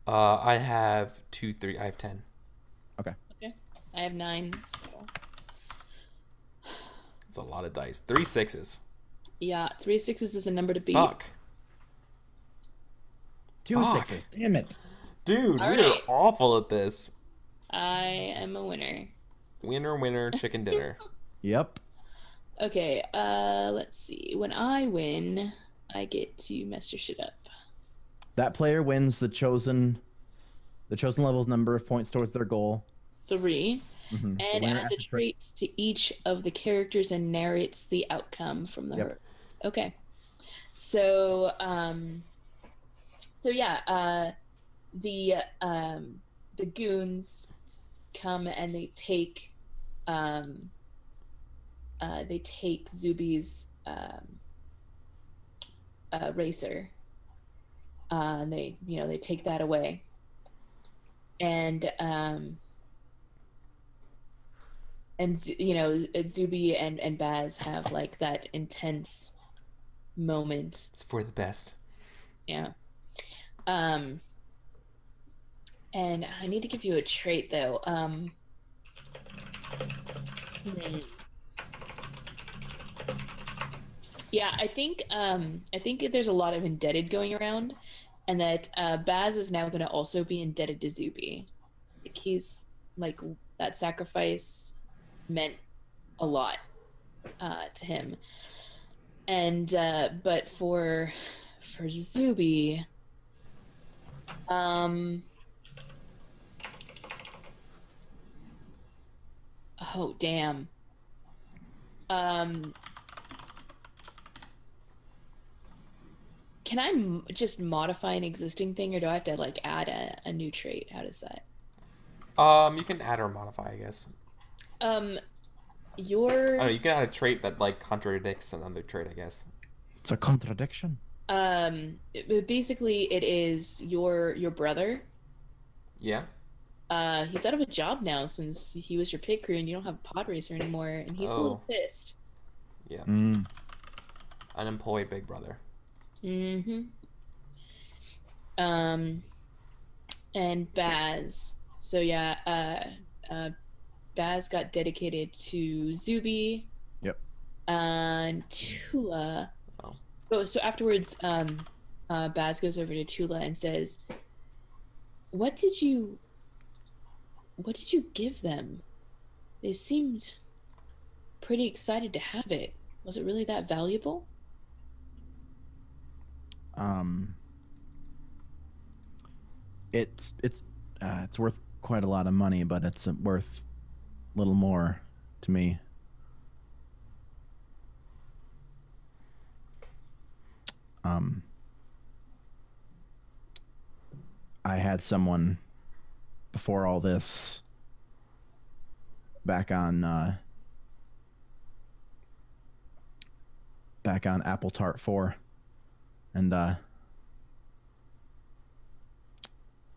Uh, I have two, three. I have ten. Okay. I have nine, so. That's a lot of dice. Three sixes. Yeah, three sixes is a number to beat. Fuck. Two Fuck. sixes, damn it. Dude, All you're right. awful at this. I am a winner. Winner, winner, chicken dinner. Yep. Okay, uh, let's see. When I win, I get to mess your shit up. That player wins the chosen, the chosen level's number of points towards their goal. Three, mm-hmm. and adds a trait to each of the characters and narrates the outcome from the. Yep. Okay, so um, so yeah, uh, the um, the goons come and they take, um, uh, they take Zuby's um, uh, racer. Uh, and they you know they take that away, and. Um, And, you know, Zuby and, and Baz have, like, that intense moment. It's for the best. Yeah. Um, and I need to give you a trait, though. Um, yeah, I think um, I think there's a lot of indebted going around, and that uh, Baz is now going to also be indebted to Zuby. Like, he's, like, that sacrifice... meant a lot uh, to him, and uh, but for for Zuby, um, oh damn, um, Can I m- just modify an existing thing, or do I have to like add a, a new trait? How does that? Um, you can add or modify, I guess. Um, your. Oh, you can add a trait that like contradicts another trait, I guess. It's a contradiction. Um, it, basically, it is your your brother. Yeah. Uh, he's out of a job now since he was your pit crew, and you don't have a pod racer anymore, and he's oh. a little pissed. Yeah. Mm. Unemployed big brother. Mhm. Um, and Baz. So yeah, uh, uh, Baz got dedicated to Zuby. Yep. Uh, and Tula. Oh. So so afterwards, um, uh, Baz goes over to Tula and says, "What did you? What did you give them? They seemed pretty excited to have it. Was it really that valuable?" Um, it's it's uh, it's worth quite a lot of money, but it's worth a little more to me. Um, I had someone before all this back on uh, back on Apple Tart four. And uh,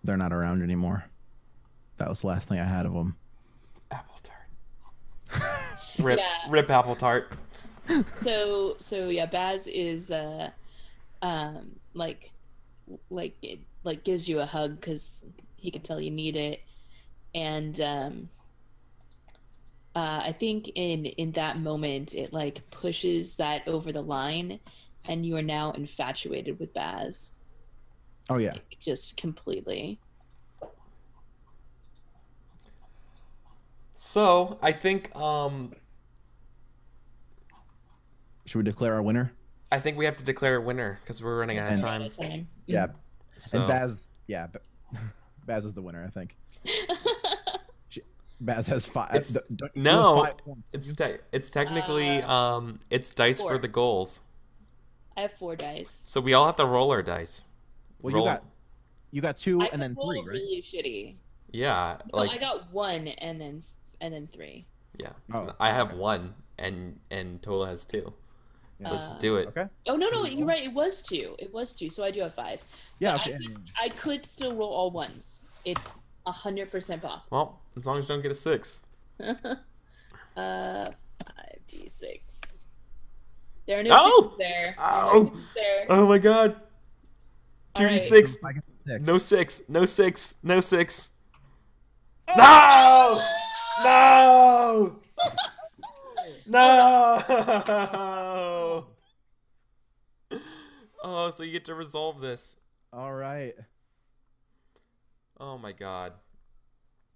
they're not around anymore. That was the last thing I had of them. Apple Tart. rip, yeah. rip Apple Tart. So, so yeah, Baz is uh, um, like, like, it, like gives you a hug because he can tell you need it, and um, uh, I think in in that moment it like pushes that over the line. And you are now infatuated with Baz. Oh yeah, like, just completely. So I think um. Should we declare our winner? I think we have to declare a winner because we're running out of time. time. Yeah, so. And Baz, yeah, Baz is the winner, I think. Baz has five. It's, the, the, no, five it's te it's technically uh, um, it's dice four. For the goals. I have four dice. So we all have to roll our dice. Well, roll. you got you got two I and then three, right? Really shitty. Yeah, no, like I got one and then and then three. Yeah, oh, I have okay. one and and Tola has two. Yeah. So let's uh, just do it. Okay. Oh no no, you're right. It was two. It was two. So I do have five. Yeah. Okay. I could, I could still roll all ones. It's a hundred percent possible. Well, as long as you don't get a six. uh, five d six. There are no oh! sixes there. There, are oh! No sixes there. Oh my god. two d six. Right. No six. No six. No six. Oh! No! No! No! Oh, so you get to resolve this. All right. Oh my god.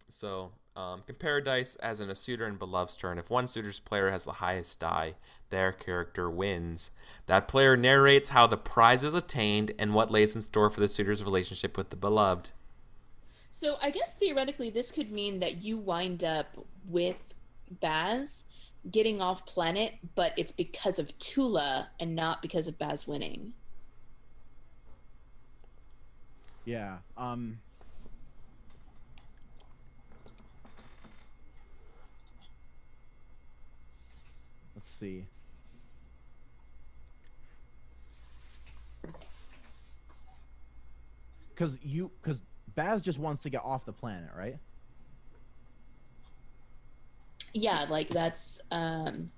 So, um, compare dice as in a suitor and beloved's turn. If one suitor's player has the highest die, their character wins. That player narrates how the prize is attained and what lays in store for the suitor's relationship with the beloved. So I guess theoretically this could mean that you wind up with Baz getting off planet, but it's because of Tula and not because of Baz winning. Yeah. Um. Let's see. Because you, because Baz just wants to get off the planet, right? Yeah, like that's um,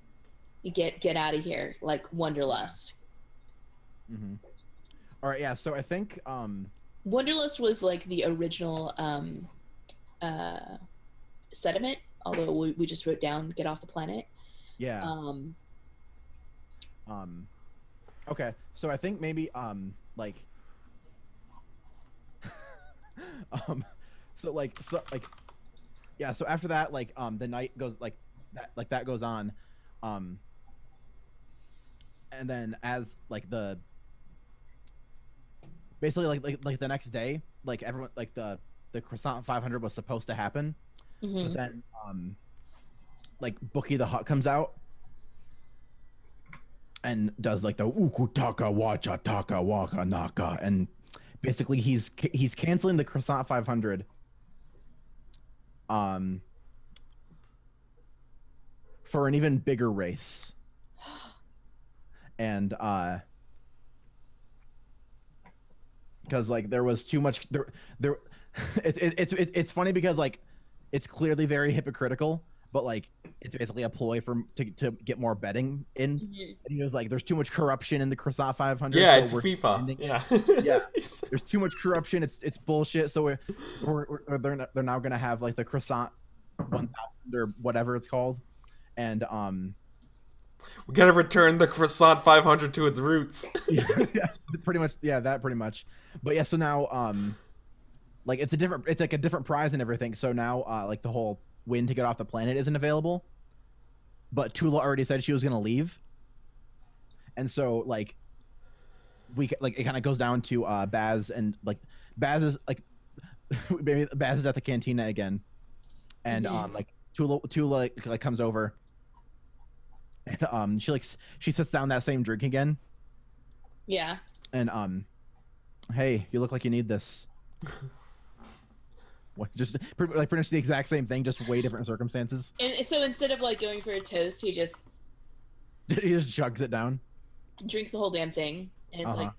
you get get out of here, like Wanderlust. Mm-hmm. All right, yeah. So I think um, Wanderlust was like the original um, uh, sediment, although we, we just wrote down "get off the planet." Yeah. Um. Um. Okay, so I think maybe um like. um so like so like yeah so after that like um the night goes like that like that goes on um and then as like the basically like like, like the next day like everyone like the the Croissant five hundred was supposed to happen mm-hmm. but then um like Bookie the Hutt comes out and does like the ukutaka wacha taka waka naka, and basically he's he's canceling the Croissant five hundred um for an even bigger race. And uh because like there was too much there there it's it, it's it, it's funny because like it's clearly very hypocritical, but like it's basically a ploy for to, to get more betting in. And he was like, "There's too much corruption in the Croissant five hundred." Yeah, so it's FIFA. Yeah, yeah. There's too much corruption. It's it's bullshit. So we're, we're, we're they're they're now gonna have like the Croissant one thousand or whatever it's called, and um, we gotta return the Croissant five hundred to its roots. yeah, yeah, pretty much. Yeah, that pretty much. But yeah, so now um, like it's a different, it's like a different prize and everything. So now uh, like the whole win to get off the planet isn't available, but Tula already said she was gonna leave, and so like we like it kind of goes down to uh Baz, and like Baz is like maybe Baz is at the cantina again, and mm-hmm. um like Tula Tula like, like comes over, and um she like she sits down that same drink again. Yeah. And um, hey, you look like you need this. What, just like pretty much the exact same thing, just way different circumstances. And so instead of like going for a toast, he just he just chugs it down, drinks the whole damn thing, and it's uh-huh. like,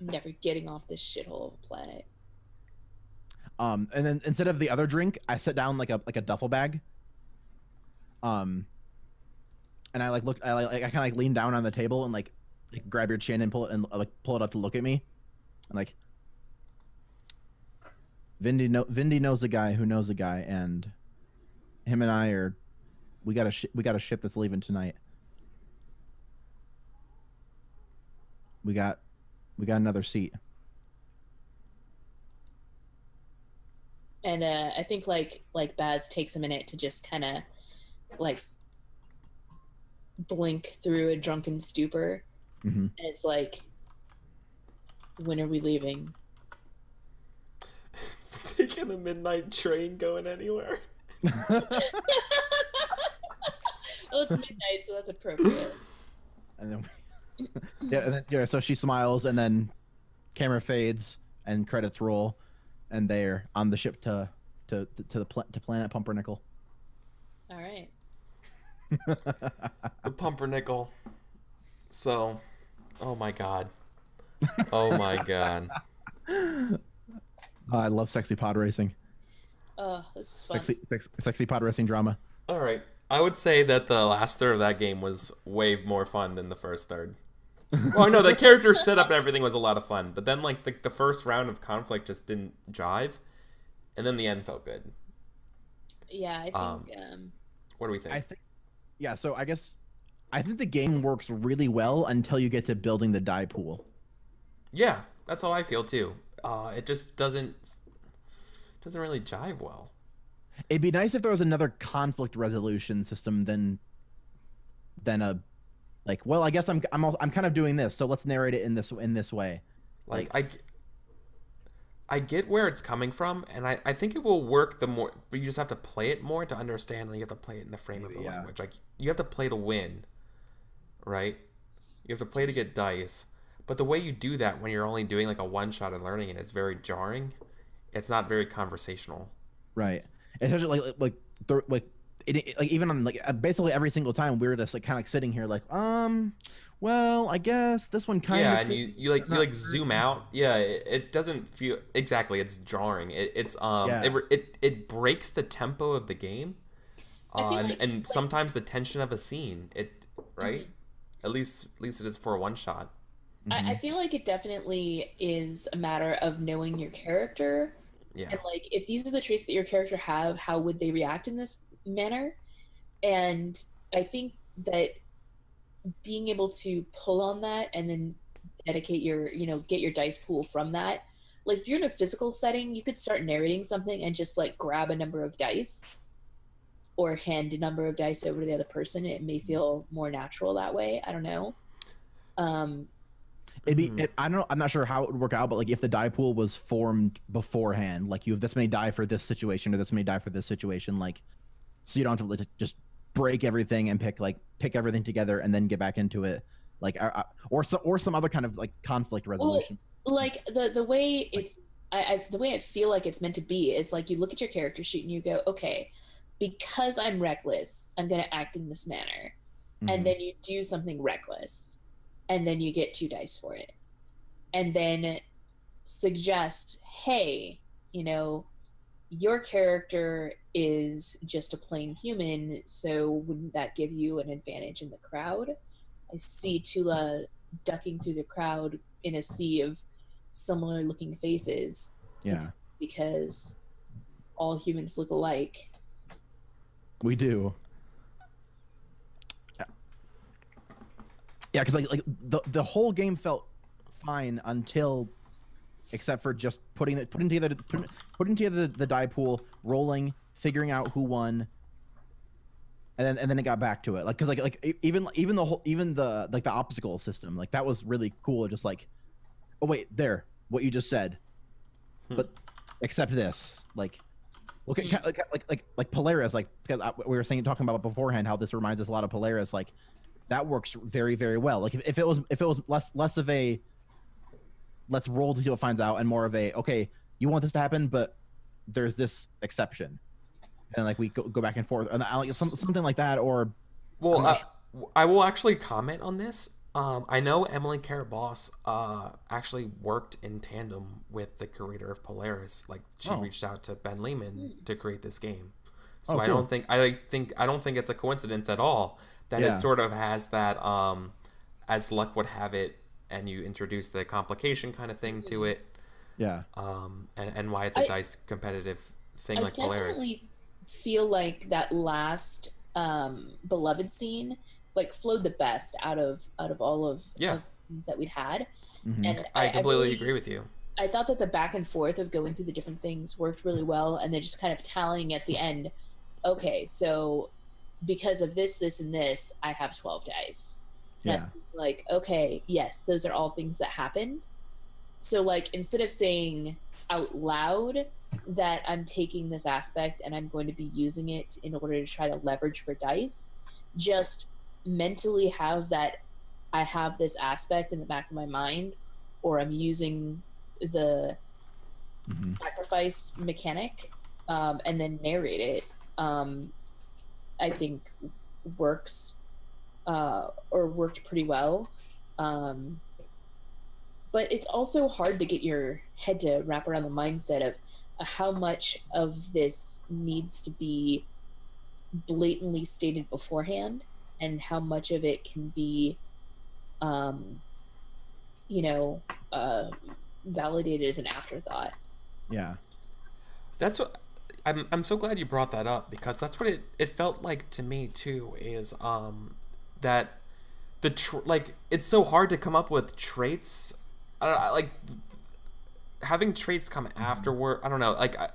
I'm never getting off this shithole of a planet. Um, and then instead of the other drink, I set down like a like a duffel bag. Um, and I like look, I like I kind of like lean down on the table and like, like grab your chin and pull it and like pull it up to look at me, and like. Vindy, no, Vindy knows a guy who knows a guy, and him and I are, we got a sh we got a ship that's leaving tonight. We got, we got another seat. And uh, I think like like Baz takes a minute to just kind of like blink through a drunken stupor, mm-hmm. and it's like, when are we leaving? It's taking a midnight train going anywhere. Well, it's midnight, so that's appropriate. And then, we, yeah, and then, yeah. So she smiles, and then camera fades, and credits roll, and they're on the ship to to to the pl to planet Pumpernickel. All right. The Pumpernickel. So, oh my god, oh my god. Uh, I love sexy pod racing. Oh, this is fun. Sexy, sex, sexy pod racing drama. All right. I would say that the last third of that game was way more fun than the first third. Oh, no, the character setup and everything was a lot of fun. But then, like, the, the first round of conflict just didn't jive. And then the end felt good. Yeah, I think... Um, um, what do we think? I think? Yeah, so I guess... I think the game works really well until you get to building the die pool. Yeah, that's how I feel, too. Uh, it just doesn't doesn't really jive well. It'd be nice if there was another conflict resolution system than than a like. Well, I guess I'm I'm I'm kind of doing this, so let's narrate it in this in this way. Like, like I, I get where it's coming from, and I I think it will work the more. But you just have to play it more to understand, and you have to play it in the frame of the yeah. language. Like you have to play to win, right? You have to play to get dice. But the way you do that when you're only doing like a one shot and learning it is very jarring. It's not very conversational. Right. Especially like like like, like, it, like even on like basically every single time we were just like kind of like sitting here like um well I guess this one kind yeah, of yeah and you, you like you like zoom out yeah it, it doesn't feel exactly it's jarring it, it's um yeah. it, it it breaks the tempo of the game uh, I and, like, and like, sometimes the tension of a scene it right mm-hmm. at least at least it is for a one shot. Mm-hmm. I, I feel like it definitely is a matter of knowing your character. Yeah. And like, if these are the traits that your character have, how would they react in this manner? And I think that being able to pull on that and then dedicate your, you know, get your dice pool from that. Like if you're in a physical setting, you could start narrating something and just like grab a number of dice or hand a number of dice over to the other person. It may feel more natural that way. I don't know. Um, It'd be, mm. it, I don't know, I'm not sure how it would work out, but like if the die pool was formed beforehand, like you have this many die for this situation or this many die for this situation, like so you don't have to just break everything and pick like pick everything together and then get back into it. like or, or so or some other kind of like conflict resolution. Well, like the the way it's I, I the way I feel like it's meant to be is like you look at your character sheet and you go, okay, because I'm reckless, I'm going to act in this manner, mm-hmm. and then you do something reckless, and then you get two dice for it, and then suggest, hey, you know, your character is just a plain human, so wouldn't that give you an advantage in the crowd? I see Tula ducking through the crowd in a sea of similar looking faces. Yeah. Because all humans look alike. We do. Yeah, yeah, because like, like the, the whole game felt fine until... except for just putting it, putting together, putting, putting together the, the die pool, rolling, figuring out who won, and then and then it got back to it. Like, cause like like even even the whole even the like the obstacle system, like that was really cool. Just like, oh wait, there, what you just said, hmm. but except this, like, look at hmm. like, like like like Polaris, like because I, we were saying talking about beforehand how this reminds us a lot of Polaris. Like, that works very very well. Like if, if it was if it was less less of a let's roll to see what finds out, and more of a, okay, you want this to happen, but there's this exception. And like we go, go back and forth, and I, like, some, something like that, or... Well, uh, sure. I will actually comment on this. Um, I know Emily Care Boss uh, actually worked in tandem with the creator of Polaris. Like she oh. reached out to Ben Lehman to create this game. So oh, cool. I don't think, I think, I don't think it's a coincidence at all that yeah. it sort of has that, um, as luck would have it, and you introduce the complication kind of thing to it. Yeah. Um, and, and why it's a I, dice competitive thing I like Polaris. I definitely feel like that last um, Beloved scene like flowed the best out of out of all of, yeah. of things that we'd had. Mm-hmm. And I, I completely I really, agree with you. I thought that the back and forth of going through the different things worked really well, and then just kind of tallying at the end, okay, so because of this, this, and this, I have twelve dice. Yeah. Like, okay, yes, those are all things that happened. So like, instead of saying out loud that I'm taking this aspect and I'm going to be using it in order to try to leverage for dice, just mentally have that I have this aspect in the back of my mind, or I'm using the mm-hmm. sacrifice mechanic, um, and then narrate it, um, I think works Uh, or worked pretty well, um, but it's also hard to get your head to wrap around the mindset of uh, how much of this needs to be blatantly stated beforehand, and how much of it can be, um, you know, uh, validated as an afterthought. Yeah, that's what I'm. I'm so glad you brought that up, because that's what it it felt like to me too. Is um. that the tr like it's so hard to come up with traits. I don't know, like having traits come afterward. I don't know. Like I,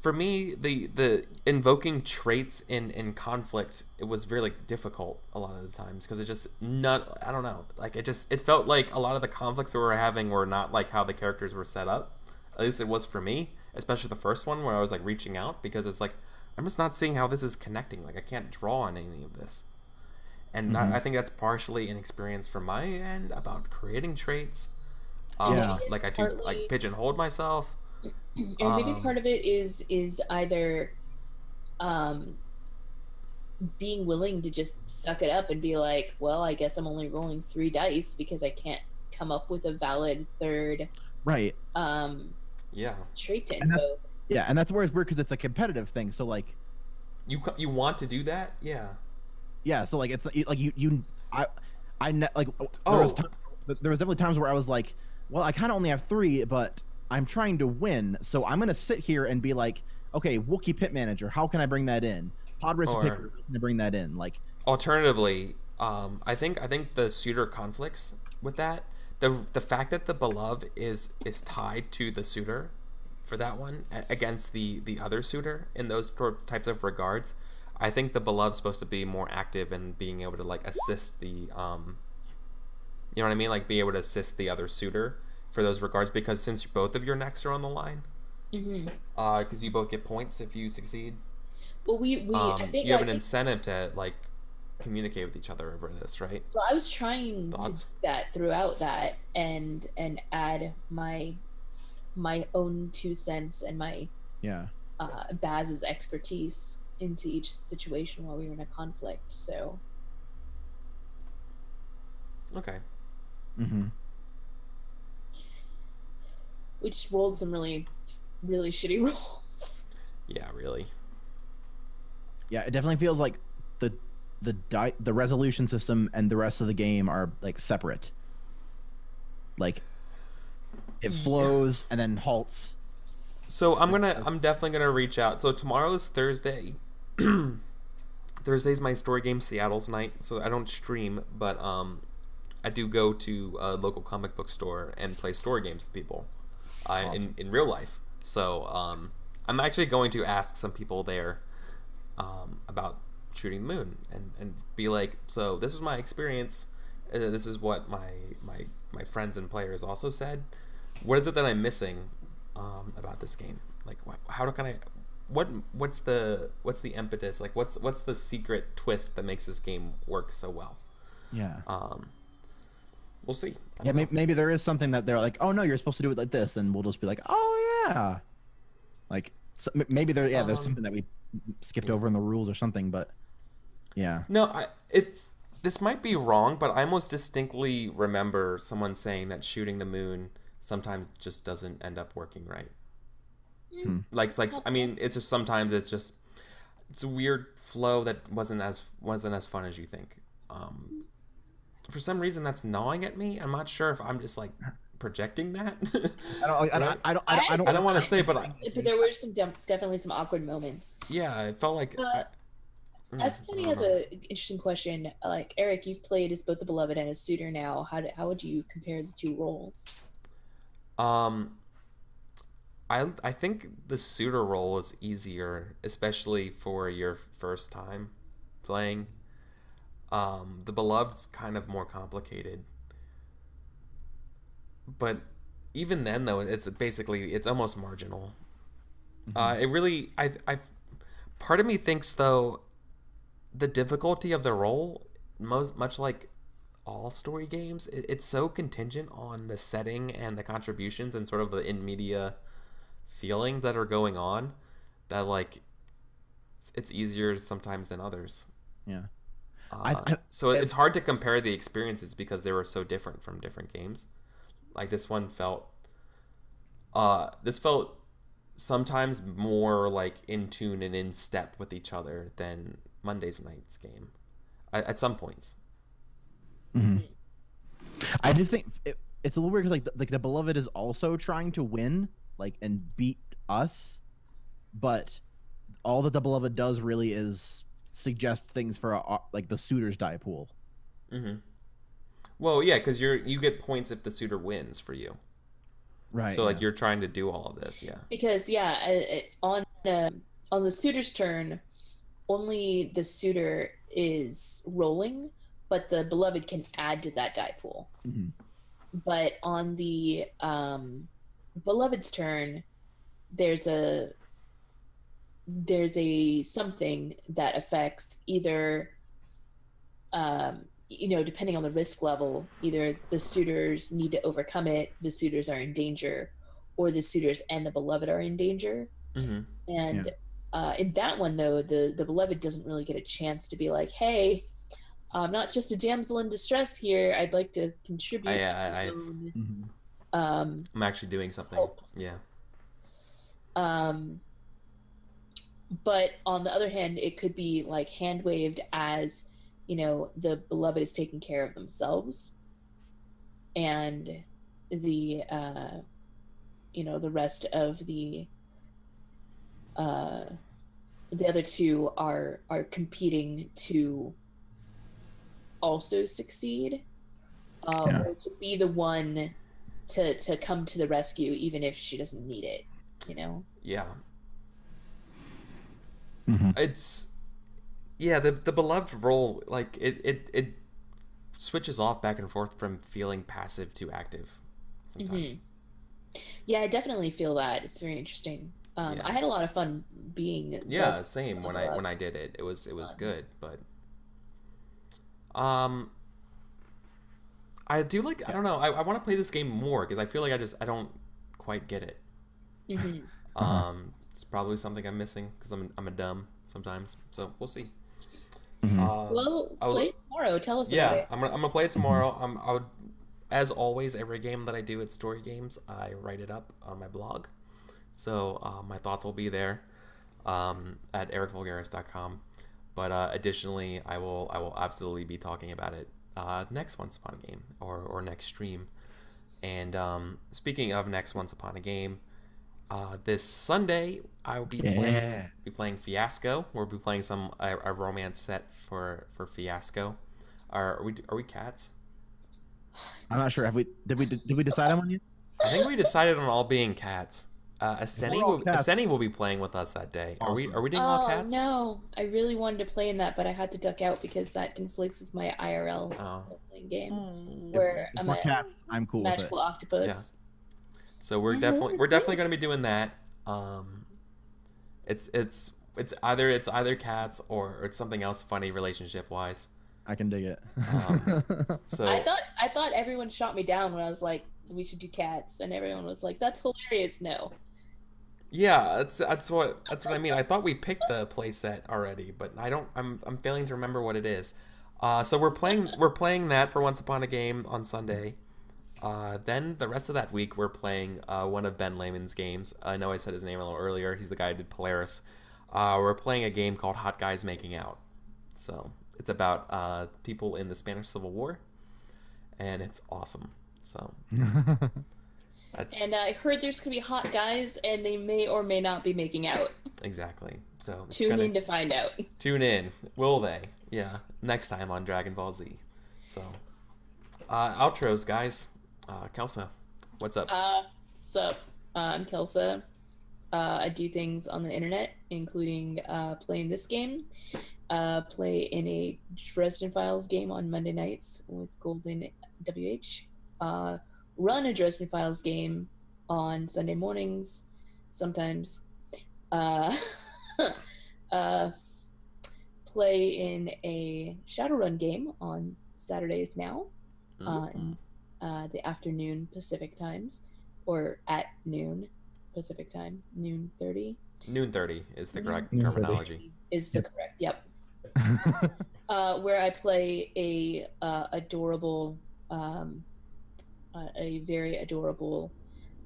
for me, the the invoking traits in in conflict, it was really difficult a lot of the times, because it just not. I don't know. Like it just it felt like a lot of the conflicts we were having were not like how the characters were set up. At least it was for me, especially the first one where I was like reaching out, because it's like I'm just not seeing how this is connecting. Like I can't draw on any of this. And mm-hmm. I think that's partially an experience from my end about creating traits. Um, yeah. Like I do, partly, like pigeonholed myself. And um, maybe part of it is is either um, being willing to just suck it up and be like, well, I guess I'm only rolling three dice because I can't come up with a valid third. Right. Um, yeah. Trait to invoke. Yeah, and that's where it's weird, because it's a competitive thing. So like, you you want to do that, yeah. Yeah, so like it's like you you I I like oh. there was time, there was definitely times where I was like, well, I kind of only have three, but I'm trying to win, so I'm gonna sit here and be like, okay, Wookiee Pit Manager, how can I bring that in? Pod Racer Picker, how can I bring that in? Like alternatively, um, I think I think the suitor conflicts with that, the the fact that the beloved is is tied to the suitor for that one against the the other suitor in those types of regards. I think the beloved's supposed to be more active and being able to like assist the, um, you know what I mean, like be able to assist the other suitor for those regards, because since both of your necks are on the line, because mm-hmm. uh, you both get points if you succeed. Well, we we um, I think you have I an think... incentive to like communicate with each other over this, right? Well, I was trying Thoughts? to do that throughout that, and and add my my own two cents and my yeah uh, Baz's expertise into each situation while we were in a conflict. So okay. Mm-hmm. We just rolled some really, really shitty rolls. Yeah, really. Yeah, it definitely feels like the the di the resolution system and the rest of the game are like separate. Like it flows yeah. and then halts. So I'm gonna, I'm definitely gonna reach out. So tomorrow is Thursday. Thursday's my story game Seattle's night, so I don't stream, but um, I do go to a local comic book store and play story games with people. Uh, awesome. in, in real life. So um, I'm actually going to ask some people there um, about Shooting the Moon and, and be like, so this is my experience. Uh, this is what my, my, my friends and players also said. What is it that I'm missing um, about this game? Like, wh how can I, what, what's the, what's the impetus? Like, what's, what's the secret twist that makes this game work so well? Yeah. Um, We'll see. Yeah, maybe, maybe there is something that they're like, oh no, you're supposed to do it like this, and we'll just be like, oh yeah, like so, maybe there, yeah, um, there's something that we skipped yeah. over in the rules or something, but yeah. No, I, if this might be wrong, but I almost distinctly remember someone saying that Shooting the Moon sometimes just doesn't end up working right. Hmm. Like, like I mean, it's just sometimes it's just it's a weird flow that wasn't as wasn't as fun as you think. Um, For some reason, that's gnawing at me. I'm not sure if I'm just like projecting that. I don't. I don't. I don't. I don't, I don't, don't want to say, but I, but there were some de definitely some awkward moments. Yeah, it felt like. Uh, Estony has an interesting question. Like Eric, you've played as both the beloved and a suitor now. How do, how would you compare the two roles? Um, I I think the suitor role is easier, especially for your first time playing. Um, the Beloved's kind of more complicated, but even then, though, it's basically it's almost marginal. Mm-hmm. Uh, it really, I, I, part of me thinks though, the difficulty of the role, most much like all story games, it, it's so contingent on the setting and the contributions and sort of the in media feeling that are going on, that like, it's, it's easier sometimes than others. Yeah. Uh, I, I, so it's hard to compare the experiences because they were so different from different games. Like this one felt, uh, this felt sometimes more like in tune and in step with each other than Monday's night's game, I, at some points. Mm-hmm. I do think it, it's a little weird because like the, like the Beloved is also trying to win, like and beat us, but all that the Beloved does really is suggest things for a, like the suitor's die pool. Mm-hmm. Well, yeah, because you're you get points if the suitor wins for you, right? So yeah. like you're trying to do all of this, yeah. Because yeah, it, on the on the suitor's turn, only the suitor is rolling, but the Beloved can add to that die pool. Mm-hmm. But on the um, Beloved's turn, there's a there's a something that affects either, um, you know, depending on the risk level, either the suitors need to overcome it, the suitors are in danger, or the suitors and the Beloved are in danger. Mm-hmm. And yeah. uh, in that one, though, the, the Beloved doesn't really get a chance to be like, hey, I'm not just a damsel in distress here. I'd like to contribute. I, to I, own, mm-hmm. um, I'm actually doing something. Help. Yeah. Um. But on the other hand, it could be like hand waved as, you know, the Beloved is taking care of themselves, and the, uh, you know, the rest of the, uh, the other two are are competing to also succeed, um, yeah. or to be the one to to come to the rescue even if she doesn't need it, you know. Yeah. Mm-hmm. It's yeah the the Beloved role, like it, it it switches off back and forth from feeling passive to active sometimes. Mm-hmm. Yeah, I definitely feel that. It's very interesting. um yeah. I had a lot of fun being yeah the, same when I when I did it. It was it was fun. good, but Um, I do like, yeah. I don't know, I, I want to play this game more because I feel like I just, I don't quite get it. Mm-hmm. Um, it's probably something I'm missing because I'm, I'm a dumb sometimes. So we'll see. Mm-hmm. uh, well, play it tomorrow. Tell us yeah, about it. Yeah, I'm going I'm to play it tomorrow. Mm-hmm. I'm, I would, as always, every game that I do at Story Games, I write it up on my blog. So uh, my thoughts will be there um, at eric vulgaris dot com. But uh, additionally, I will I will absolutely be talking about it uh, next Once Upon a Game or, or next stream. And um, speaking of next Once Upon a Game, uh, this Sunday I will be yeah. playing be playing Fiasco. We'll be playing some a, a romance set for for Fiasco. Are, are we are we cats? I'm not sure. Have we did we did we decide on one yet? I think we decided on all being cats. Uh, Asceni, will, Asceni will be playing with us that day. Awesome. Are we? Are we doing oh, all cats? Oh no! I really wanted to play in that, but I had to duck out because that conflicts with my I R L oh. playing game, mm. where if I'm a cats, I'm cool magical with it. octopus. Yeah. So we're definitely we're definitely going to be doing that. Um, it's it's it's either it's either cats or it's something else funny relationship wise. I can dig it. um, so I thought I thought everyone shot me down when I was like, we should do cats, and everyone was like, that's hilarious. No. Yeah, that's that's what that's what I mean. I thought we picked the playset already, but I don't. I'm I'm failing to remember what it is. Uh, so we're playing we're playing that for Once Upon a Game on Sunday. Uh, then the rest of that week we're playing uh, one of Ben Lehman's games. I know I said his name a little earlier. He's the guy who did Polaris. Uh, we're playing a game called Hot Guys Making Out. So it's about uh, people in the Spanish Civil War, and it's awesome. So. That's... And I heard there's gonna be hot guys, and they may or may not be making out. Exactly. So tune kinda... in to find out. Tune in. Will they? Yeah. Next time on Dragon Ball Z. So, uh, outros, guys. Uh, Kelsa, what's up? Uh, so uh, I'm Kelsa. Uh, I do things on the internet, including uh, playing this game. Uh, play in a Dresden Files game on Monday nights with Golden W H. Uh, run a Dresden Files game on Sunday mornings sometimes, uh, uh, play in a Shadowrun game on Saturdays now, uh, mm-hmm. in, uh, the afternoon Pacific times, or at noon Pacific time, noon thirty. noon thirty is the correct noon terminology. Is the correct, yep. uh, where I play a uh, adorable... Um, a very adorable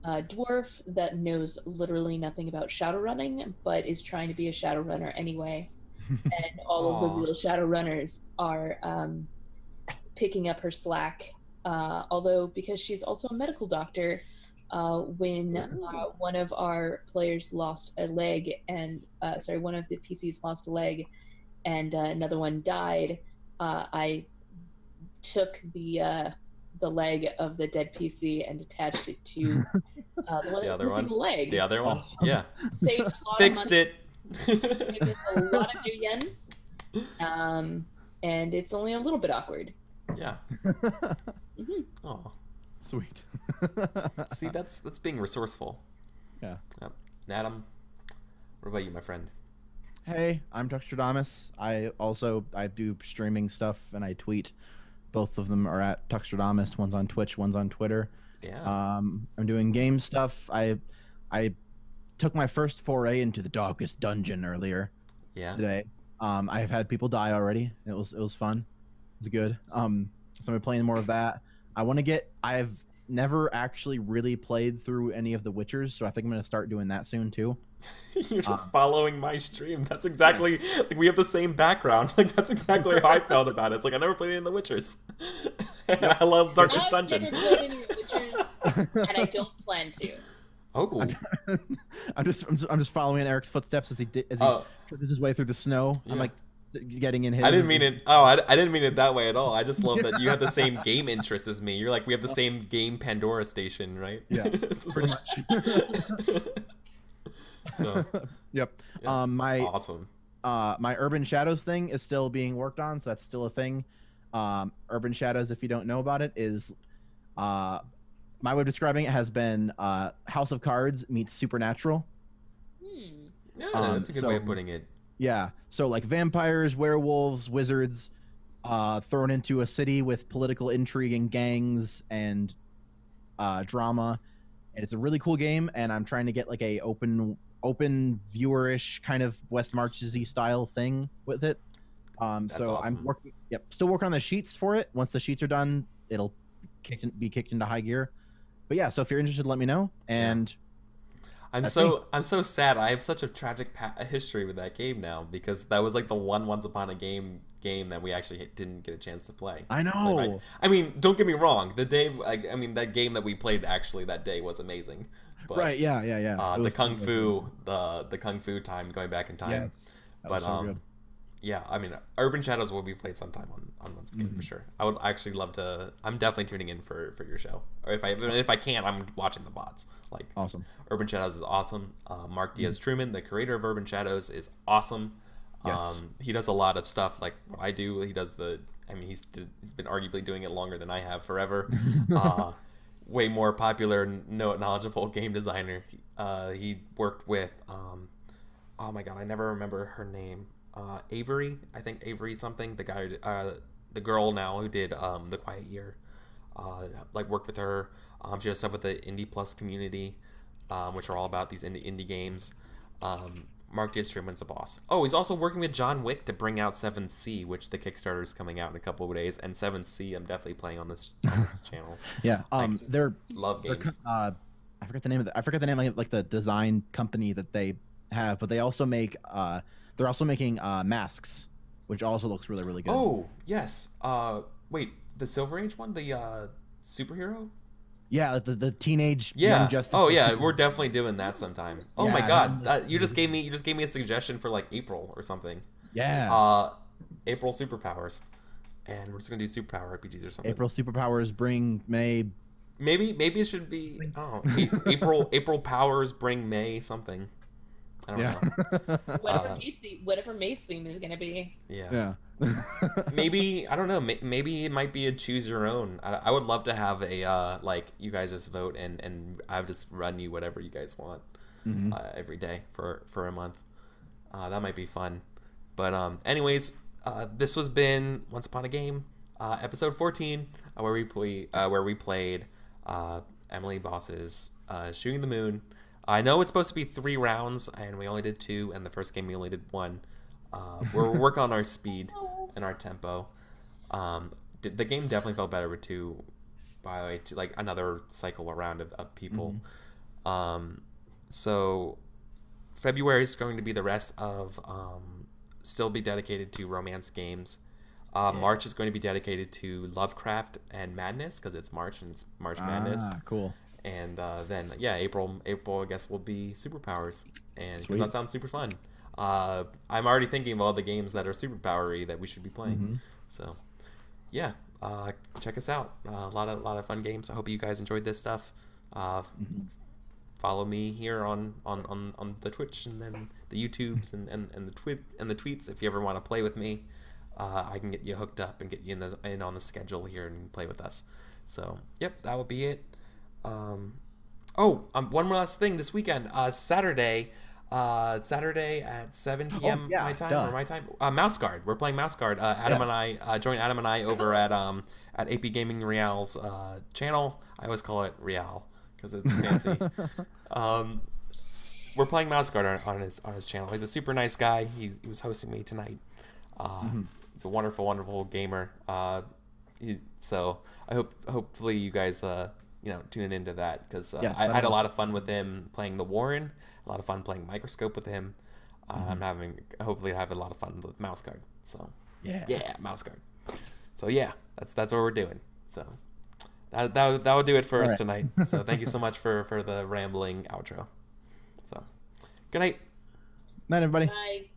uh, dwarf that knows literally nothing about shadow running, but is trying to be a shadow runner anyway. And all of the real shadow runners are um, picking up her slack. Uh, although, because she's also a medical doctor, uh, when uh, one of our players lost a leg, and uh, sorry, one of the P Cs lost a leg, and uh, another one died, uh, I took the. Uh, the leg of the dead P C and attached it to uh, the one that's missing the leg. The other one, um, yeah. Saved a lot Fixed of money. it. Saved us a lot of new yen. Um, and it's only a little bit awkward. Yeah. Mm-hmm. Oh, sweet. See, that's that's being resourceful. Yeah. Yep. Adam, what about you, my friend? Hey, I'm tuxtradamus. I also I do streaming stuff and I tweet. Both of them are at tuxtradamus. One's on Twitch, one's on Twitter. Yeah. Um, I'm doing game stuff. I I took my first foray into the Darkest Dungeon earlier yeah. today. Um, I've had people die already. It was it was fun. It's good. Um, so I'm playing more of that. I want to get. I've never actually really played through any of the Witchers, so I think I'm gonna start doing that soon too. You're just um, following my stream. That's exactly like we have the same background. Like that's exactly how I felt about it. It's like I never played any of the Witchers, and I love Darkest I've Dungeon. Never played any of the Witchers, and I don't plan to. Oh, I'm just I'm just, I'm just following in Eric's footsteps as he as he uh, trips his way through the snow. Yeah. I'm like getting in his. I didn't mean it. Oh, I, I didn't mean it that way at all. I just love that you have the same game interests as me. You're like we have the same game Pandora station, right? Yeah, pretty much. So yep. Yeah. Um my awesome. Uh my Urban Shadows thing is still being worked on, so that's still a thing. Um Urban Shadows, if you don't know about it, is uh my way of describing it has been uh House of Cards meets Supernatural. Hmm. Yeah, um, that's a good so, way of putting it. Yeah. So like vampires, werewolves, wizards, uh, thrown into a city with political intrigue and gangs and uh, drama. And it's a really cool game, and I'm trying to get like a open open viewerish kind of West Marches-y style thing with it. Um, That's so awesome. I'm working, yep, still working on the sheets for it. Once the sheets are done, it'll kick in, be kicked into high gear. But yeah, so if you're interested, let me know. And yeah. I'm so me. I'm so sad. I have such a tragic pa history with that game now, because that was like the one Once Upon a Game game that we actually didn't get a chance to play. I know. Like, I, I mean, don't get me wrong. The day, I, I mean, that game that we played actually that day was amazing. But, right. Yeah. Yeah. Yeah. Uh, the kung fu, the the kung fu time going back in time. Yes, that was but so um. good. Yeah, I mean, Urban Shadows will be played sometime on on Once Upon a Game for sure. I would actually love to. I'm definitely tuning in for for your show. Or if I if I can't, I'm watching the bots. Like awesome. Urban Shadows is awesome. Uh, Mark Diaz Truman, the creator of Urban Shadows, is awesome. Yes. Um, he does a lot of stuff like what I do. He does the. I mean, he's he's been arguably doing it longer than I have forever. uh, way more popular, no knowledgeable game designer. Uh, he worked with. Um, oh my God, I never remember her name. Uh, Avery, I think Avery something, the guy, uh, the girl now who did um, The Quiet Year, uh, like worked with her. Um, she does stuff with the Indie Plus community, um, which are all about these indie, indie games. Um, Mark Diaz Truman's a boss. Oh, he's also working with John Wick to bring out seventh sea, which the Kickstarter is coming out in a couple of days. And seventh sea, I'm definitely playing on this, on this channel. Yeah, um, like, they're love games. They're, uh, I forget the name of the, I forget the name of like the design company that they have, but they also make. Uh, They're also making uh, Masks, which also looks really, really good. Oh, yes. Uh, wait, the Silver Age one? The uh, superhero? Yeah, the, the teenage yeah. Young Justice. Oh, yeah, we're definitely doing that sometime. Oh, yeah, my God. Uh, you just gave me you just gave me a suggestion for, like, April or something. Yeah. Uh, April Superpowers. And we're just going to do Superpower R P Gs or something. April Superpowers bring May. Maybe maybe it should be, I don't know, April, April Powers bring May something. I don't yeah. know. Whatever, uh, May theme, whatever May's theme is going to be. Yeah. yeah. Maybe, I don't know, maybe it might be a choose your own. I, I would love to have a, uh, like, you guys just vote and, and I'll just run you whatever you guys want mm-hmm. uh, every day for, for a month. Uh, that might be fun. But um, anyways, uh, this has been Once Upon a Game, uh, episode fourteen, uh, where, we play, uh, where we played uh, Emily Boss's uh, Shooting the Moon. I know it's supposed to be three rounds, and we only did two, and the first game we only did one. Uh, we're working on our speed and our tempo. Um, the game definitely felt better with two, by the way, two, like another cycle around of, of people. Mm-hmm. um, so February is going to be the rest of um, still be dedicated to romance games. Uh, yeah. March is going to be dedicated to Lovecraft and Madness, because it's March and it's March Madness. Ah, cool. And uh, then, yeah, April, April I guess, will be Superpowers. And because that sounds super fun. Uh, I'm already thinking of all the games that are superpowery that we should be playing. Mm-hmm. So, yeah, uh, check us out. A uh, lot of lot of fun games. I hope you guys enjoyed this stuff. Uh, mm-hmm. Follow me here on, on, on, on the Twitch and then the YouTubes and, and, and, the, twi and the tweets if you ever want to play with me. Uh, I can get you hooked up and get you in, the, in on the schedule here and play with us. So, yep, that would be it. Um, oh, um, one last thing this weekend, uh, Saturday, uh, Saturday at seven P M Oh, yeah, my time duh. or my time, uh, Mouse Guard. We're playing Mouse Guard. Uh, Adam yes. and I, uh, join Adam and I over at, um, at A P Gaming Real's, uh, channel. I always call it Real cause it's fancy. um, we're playing Mouse Guard on, on his, on his channel. He's a super nice guy. He's, he was hosting me tonight. Uh, mm-hmm. He's a wonderful, wonderful gamer. Uh, he, so I hope, hopefully you guys, uh, you know, tune into that because uh, yes, I, I had a lot of fun with him playing The Warren, a lot of fun playing Microscope with him. Uh, mm-hmm. I'm having, hopefully, I have a lot of fun with Mouse Guard. So, yeah, yeah, Mouse Guard. So, yeah, that's that's what we're doing. So, that that, that will do it for All us right. tonight. So, thank you so much for, for the rambling outro. So, good night. Night, everybody. Bye.